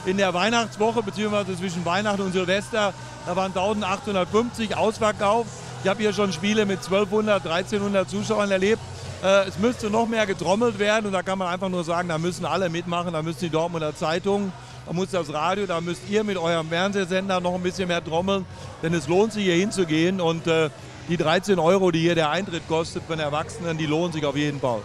In der Weihnachtswoche, beziehungsweise zwischen Weihnachten und Silvester, da waren 1850 ausverkauft. Ich habe hier schon Spiele mit 1200, 1300 Zuschauern erlebt. Es müsste noch mehr getrommelt werden und da kann man einfach nur sagen, da müssen alle mitmachen, da müssen die Dortmunder Zeitungen, Da muss das Radio, da müsst ihr mit eurem Fernsehsender noch ein bisschen mehr trommeln, denn es lohnt sich, hier hinzugehen. Und die 13 €, die hier der Eintritt kostet von Erwachsenen, die lohnen sich auf jeden Fall.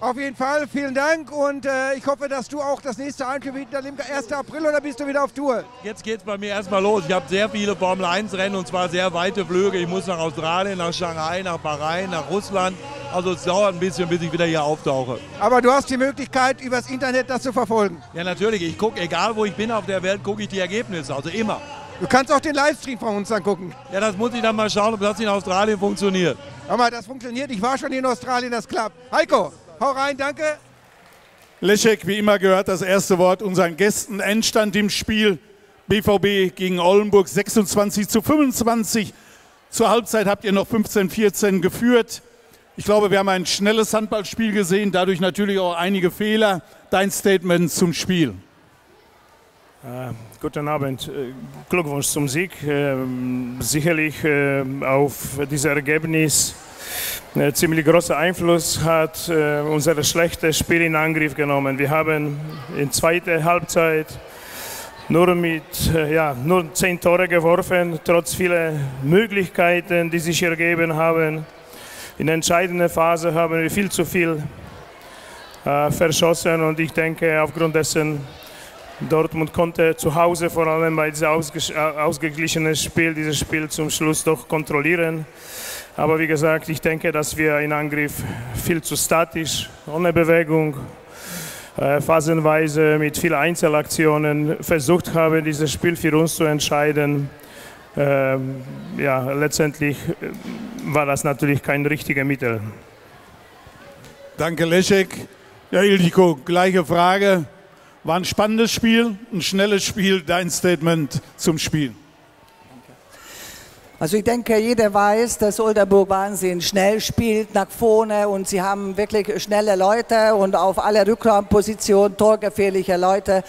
Auf jeden Fall, vielen Dank, und ich hoffe, dass du auch das nächste Einzelgebiet erlebst, 1. April, oder bist du wieder auf Tour? Jetzt geht es bei mir erstmal los. Ich habe sehr viele Formel-1-Rennen, und zwar sehr weite Flüge. Ich muss nach Australien, nach Shanghai, nach Bahrain, nach Russland. Also es dauert ein bisschen, bis ich wieder hier auftauche. Aber du hast die Möglichkeit, übers Internet das zu verfolgen? Ja, natürlich. Ich gucke, egal wo ich bin auf der Welt, gucke ich die Ergebnisse, also immer. Du kannst auch den Livestream von uns angucken. Ja, das muss ich dann mal schauen, ob das in Australien funktioniert. Aber das funktioniert. Ich war schon in Australien, das klappt. Heiko! Hau rein, danke. Leszek, wie immer gehört das erste Wort unseren Gästen. Endstand im Spiel BVB gegen Oldenburg 26:25. Zur Halbzeit habt ihr noch 15:14 geführt. Ich glaube, wir haben ein schnelles Handballspiel gesehen, dadurch natürlich auch einige Fehler. Dein Statement zum Spiel. Guten Abend, Glückwunsch zum Sieg. Sicherlich auf dieses Ergebnis ein ziemlich großer Einfluss hat unser schlechtes Spiel in Angriff genommen. Wir haben in zweiter Halbzeit nur mit nur 10 Tore geworfen, trotz vieler Möglichkeiten, die sich ergeben haben. In der entscheidenden Phase haben wir viel zu viel verschossen, und ich denke, aufgrund dessen Dortmund konnte zu Hause vor allem bei diesem ausgeglichenen Spiel, dieses Spiel zum Schluss doch kontrollieren. Aber wie gesagt, ich denke, dass wir in Angriff viel zu statisch, ohne Bewegung, phasenweise mit vielen Einzelaktionen versucht haben, dieses Spiel für uns zu entscheiden. Letztendlich war das natürlich kein richtiges Mittel. Danke, Leszek. Ja, Ildiko, gleiche Frage. War ein spannendes Spiel, ein schnelles Spiel. Dein Statement zum Spiel. Also ich denke, jeder weiß, dass Oldenburg wahnsinnig schnell spielt nach vorne, und sie haben wirklich schnelle Leute und auf alle Rückraumpositionen torgefährliche Leute.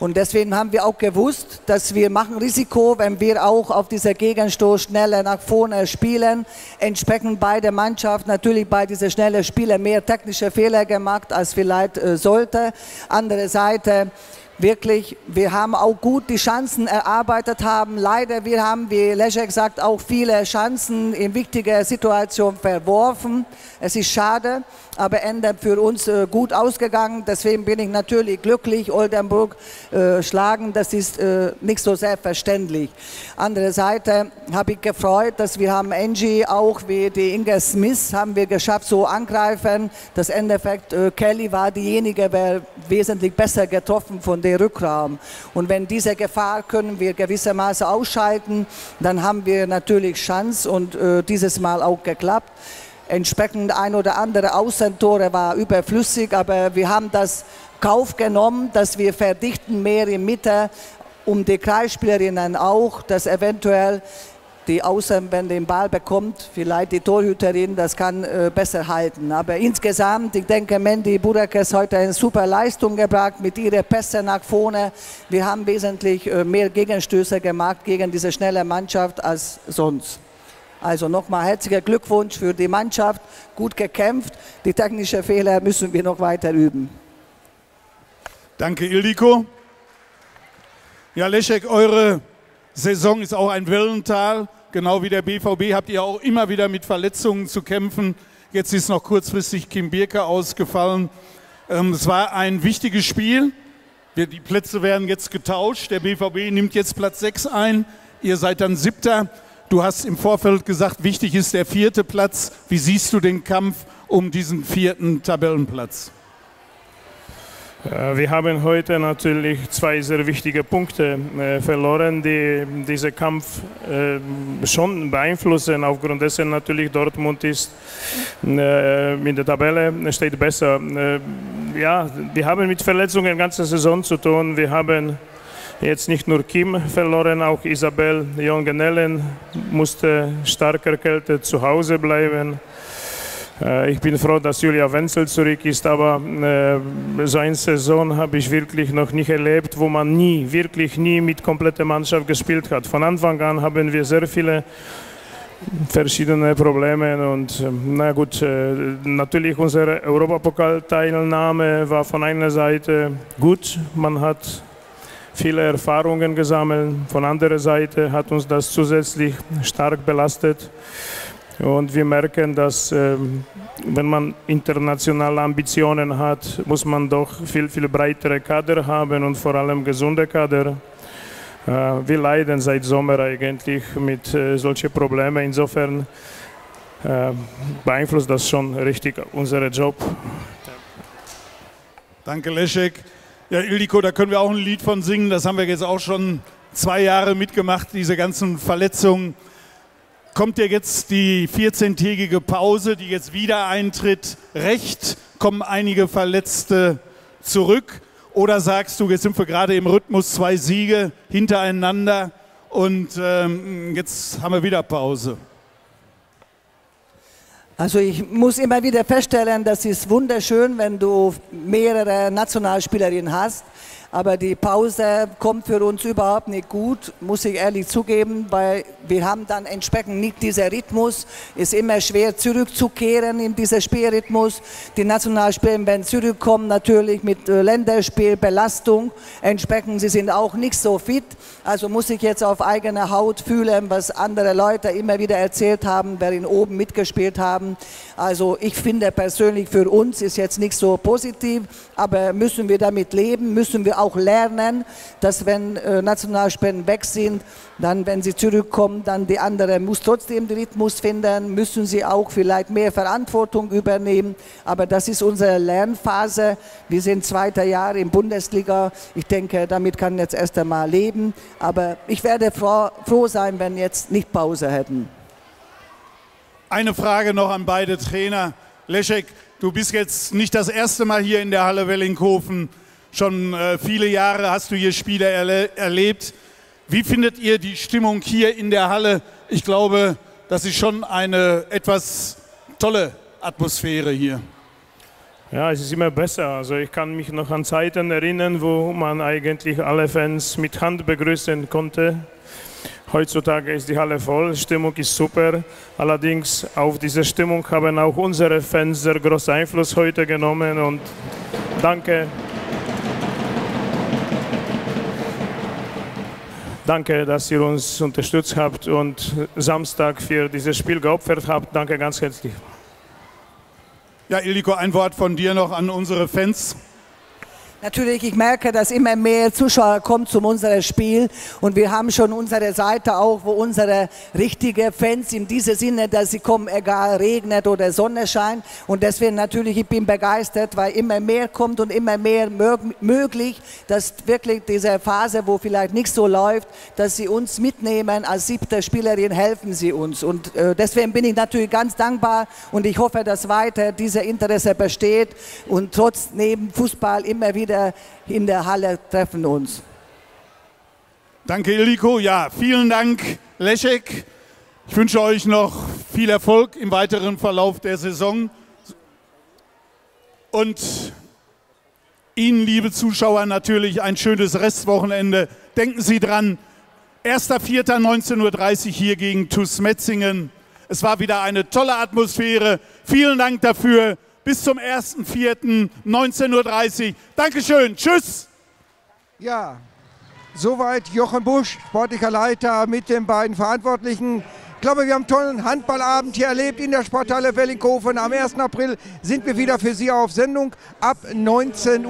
Und deswegen haben wir auch gewusst, dass wir machen Risiko, wenn wir auch auf dieser Gegenstoß schneller nach vorne spielen. Entsprechend bei der Mannschaft natürlich bei dieser schnellen Spieler mehr technische Fehler gemacht, als vielleicht sollte. Andere Seite, wirklich, wir haben auch gut die Chancen erarbeitet haben. Leider, wir haben, wie Leszek sagt, auch viele Chancen in wichtiger Situation verworfen. Es ist schade, aber Ende für uns gut ausgegangen. Deswegen bin ich natürlich glücklich, Oldenburg schlagen. Das ist nicht so selbstverständlich. Andere Seite habe ich gefreut, dass wir haben Angie auch, wie die Inga Smith, haben wir geschafft, so angreifen. Das Endeffekt, Kelly war diejenige, wer wesentlich besser getroffen von der Rückraum. Und wenn diese Gefahr können wir gewissermaßen ausschalten, dann haben wir natürlich Chance, und dieses Mal auch geklappt. Entsprechend ein oder andere Außentore war überflüssig, aber wir haben das Kauf genommen, dass wir verdichten mehr in Mitte, um die Kreisspielerinnen auch, dass eventuell die Außen, wenn den Ball bekommt, vielleicht die Torhüterin, das kann besser halten. Aber insgesamt, ich denke, Mandy Burakes heute eine super Leistung gebracht mit ihren Pässen nach vorne. Wir haben wesentlich mehr Gegenstöße gemacht gegen diese schnelle Mannschaft als sonst. Also nochmal herzlichen Glückwunsch für die Mannschaft, gut gekämpft. Die technischen Fehler müssen wir noch weiter üben. Danke, Ildiko. Ja, Leszek, eure Saison ist auch ein Wellental. Genau wie der BVB habt ihr auch immer wieder mit Verletzungen zu kämpfen. Jetzt ist noch kurzfristig Kim Birke ausgefallen. Es war ein wichtiges Spiel. Die Plätze werden jetzt getauscht. Der BVB nimmt jetzt Platz 6 ein. Ihr seid dann 7. Du hast im Vorfeld gesagt, wichtig ist der 4. Platz. Wie siehst du den Kampf um diesen 4. Tabellenplatz? Wir haben heute natürlich 2 sehr wichtige Punkte verloren, die diesen Kampf schon beeinflussen. Aufgrund dessen natürlich Dortmund ist in der Tabelle, steht besser. Wir haben mit Verletzungen die ganze Saison zu tun. Wir haben jetzt nicht nur Kim verloren, auch Isabel Jongenellen musste stark erkältet zu Hause bleiben. Ich bin froh, dass Julia Wenzel zurück ist, aber so eine Saison habe ich wirklich noch nicht erlebt, wo man wirklich nie mit kompletter Mannschaft gespielt hat. Von Anfang an haben wir sehr viele verschiedene Probleme, und na gut, natürlich unsere Europapokalteilnahme war von einer Seite gut, man hat viele Erfahrungen gesammelt. Von anderer Seite hat uns das zusätzlich stark belastet. Und wir merken, dass wenn man internationale Ambitionen hat, muss man doch viel, viel breitere Kader haben und vor allem gesunde Kader. Wir leiden seit Sommer eigentlich mit solchen Problemen. Insofern beeinflusst das schon richtig unseren Job. Danke, Leszek. Ja, Ildiko, da können wir auch ein Lied von singen. Das haben wir jetzt auch schon 2 Jahre mitgemacht, diese ganzen Verletzungen. Kommt dir jetzt die 14-tägige Pause, die jetzt wieder eintritt, recht? Kommen einige Verletzte zurück? Oder sagst du, jetzt sind wir gerade im Rhythmus, 2 Siege hintereinander und jetzt haben wir wieder Pause? Also ich muss immer wieder feststellen, das ist wunderschön, wenn du mehrere Nationalspielerinnen hast. Aber die Pause kommt für uns überhaupt nicht gut, muss ich ehrlich zugeben, weil wir haben dann entsprechend nicht diesen Rhythmus. Es ist immer schwer zurückzukehren in diesen Spielrhythmus. Die Nationalspieler werden zurückkommen natürlich mit Länderspiel, Belastung. Entsprechend, sie sind auch nicht so fit. Also muss ich jetzt auf eigene Haut fühlen, was andere Leute immer wieder erzählt haben, wer in oben mitgespielt haben. Also ich finde persönlich, für uns ist jetzt nicht so positiv, aber müssen wir damit leben, müssen wir auch lernen, dass wenn Nationalspieler weg sind, dann wenn sie zurückkommen, dann die anderen muss trotzdem den Rhythmus finden, müssen sie auch vielleicht mehr Verantwortung übernehmen, aber das ist unsere Lernphase. Wir sind 2. Jahr in Bundesliga, ich denke, damit kann jetzt erst einmal leben, aber ich werde froh sein, wenn jetzt nicht Pause hätten. Eine Frage noch an beide Trainer. Leszek, du bist jetzt nicht das erste Mal hier in der Halle Wellinghofen. Schon viele Jahre hast du hier Spiele erlebt. Wie findet ihr die Stimmung hier in der Halle? Ich glaube, das ist schon eine etwas tolle Atmosphäre hier. Ja, es ist immer besser. Also ich kann mich noch an Zeiten erinnern, wo man eigentlich alle Fans mit Hand begrüßen konnte. Heutzutage ist die Halle voll, Stimmung ist super. Allerdings auf diese Stimmung haben auch unsere Fans sehr großen Einfluss heute genommen und danke. Danke, dass ihr uns unterstützt habt und Samstag für dieses Spiel geopfert habt. Danke ganz herzlich. Ja, Ildiko, ein Wort von dir noch an unsere Fans. Natürlich, ich merke, dass immer mehr Zuschauer kommen zu unserem Spiel und wir haben schon unsere Seite auch, wo unsere richtigen Fans in diesem Sinne, dass sie kommen, egal regnet oder Sonne scheint, und deswegen natürlich, ich bin begeistert, weil immer mehr kommt und immer mehr möglich, dass wirklich diese Phase, wo vielleicht nichts so läuft, dass sie uns mitnehmen, als 7. Spielerin helfen sie uns, und deswegen bin ich natürlich ganz dankbar und ich hoffe, dass weiter dieser Interesse besteht und trotz neben Fußball immer wieder in der Halle treffen uns. Danke, Ildiko. Ja, vielen Dank, Leszek. Ich wünsche euch noch viel Erfolg im weiteren Verlauf der Saison. Und Ihnen, liebe Zuschauer, natürlich ein schönes Restwochenende. Denken Sie dran, 1.4. 19:30 Uhr hier gegen TuS Metzingen. Es war wieder eine tolle Atmosphäre. Vielen Dank dafür. Bis zum 1.4. 19:30 Uhr. Dankeschön. Tschüss. Ja, soweit Jochen Busch, sportlicher Leiter, mit den beiden Verantwortlichen. Ich glaube, wir haben einen tollen Handballabend hier erlebt in der Sporthalle Wellinghofen. Am 1. April sind wir wieder für Sie auf Sendung ab 19.15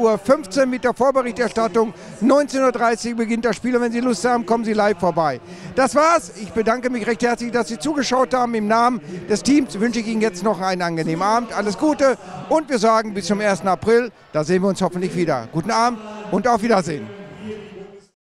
Uhr mit der Vorberichterstattung. 19.30 Uhr beginnt das Spiel und wenn Sie Lust haben, kommen Sie live vorbei. Das war's. Ich bedanke mich recht herzlich, dass Sie zugeschaut haben. Im Namen des Teams wünsche ich Ihnen jetzt noch einen angenehmen Abend. Alles Gute und wir sagen bis zum 1. April. Da sehen wir uns hoffentlich wieder. Guten Abend und auf Wiedersehen.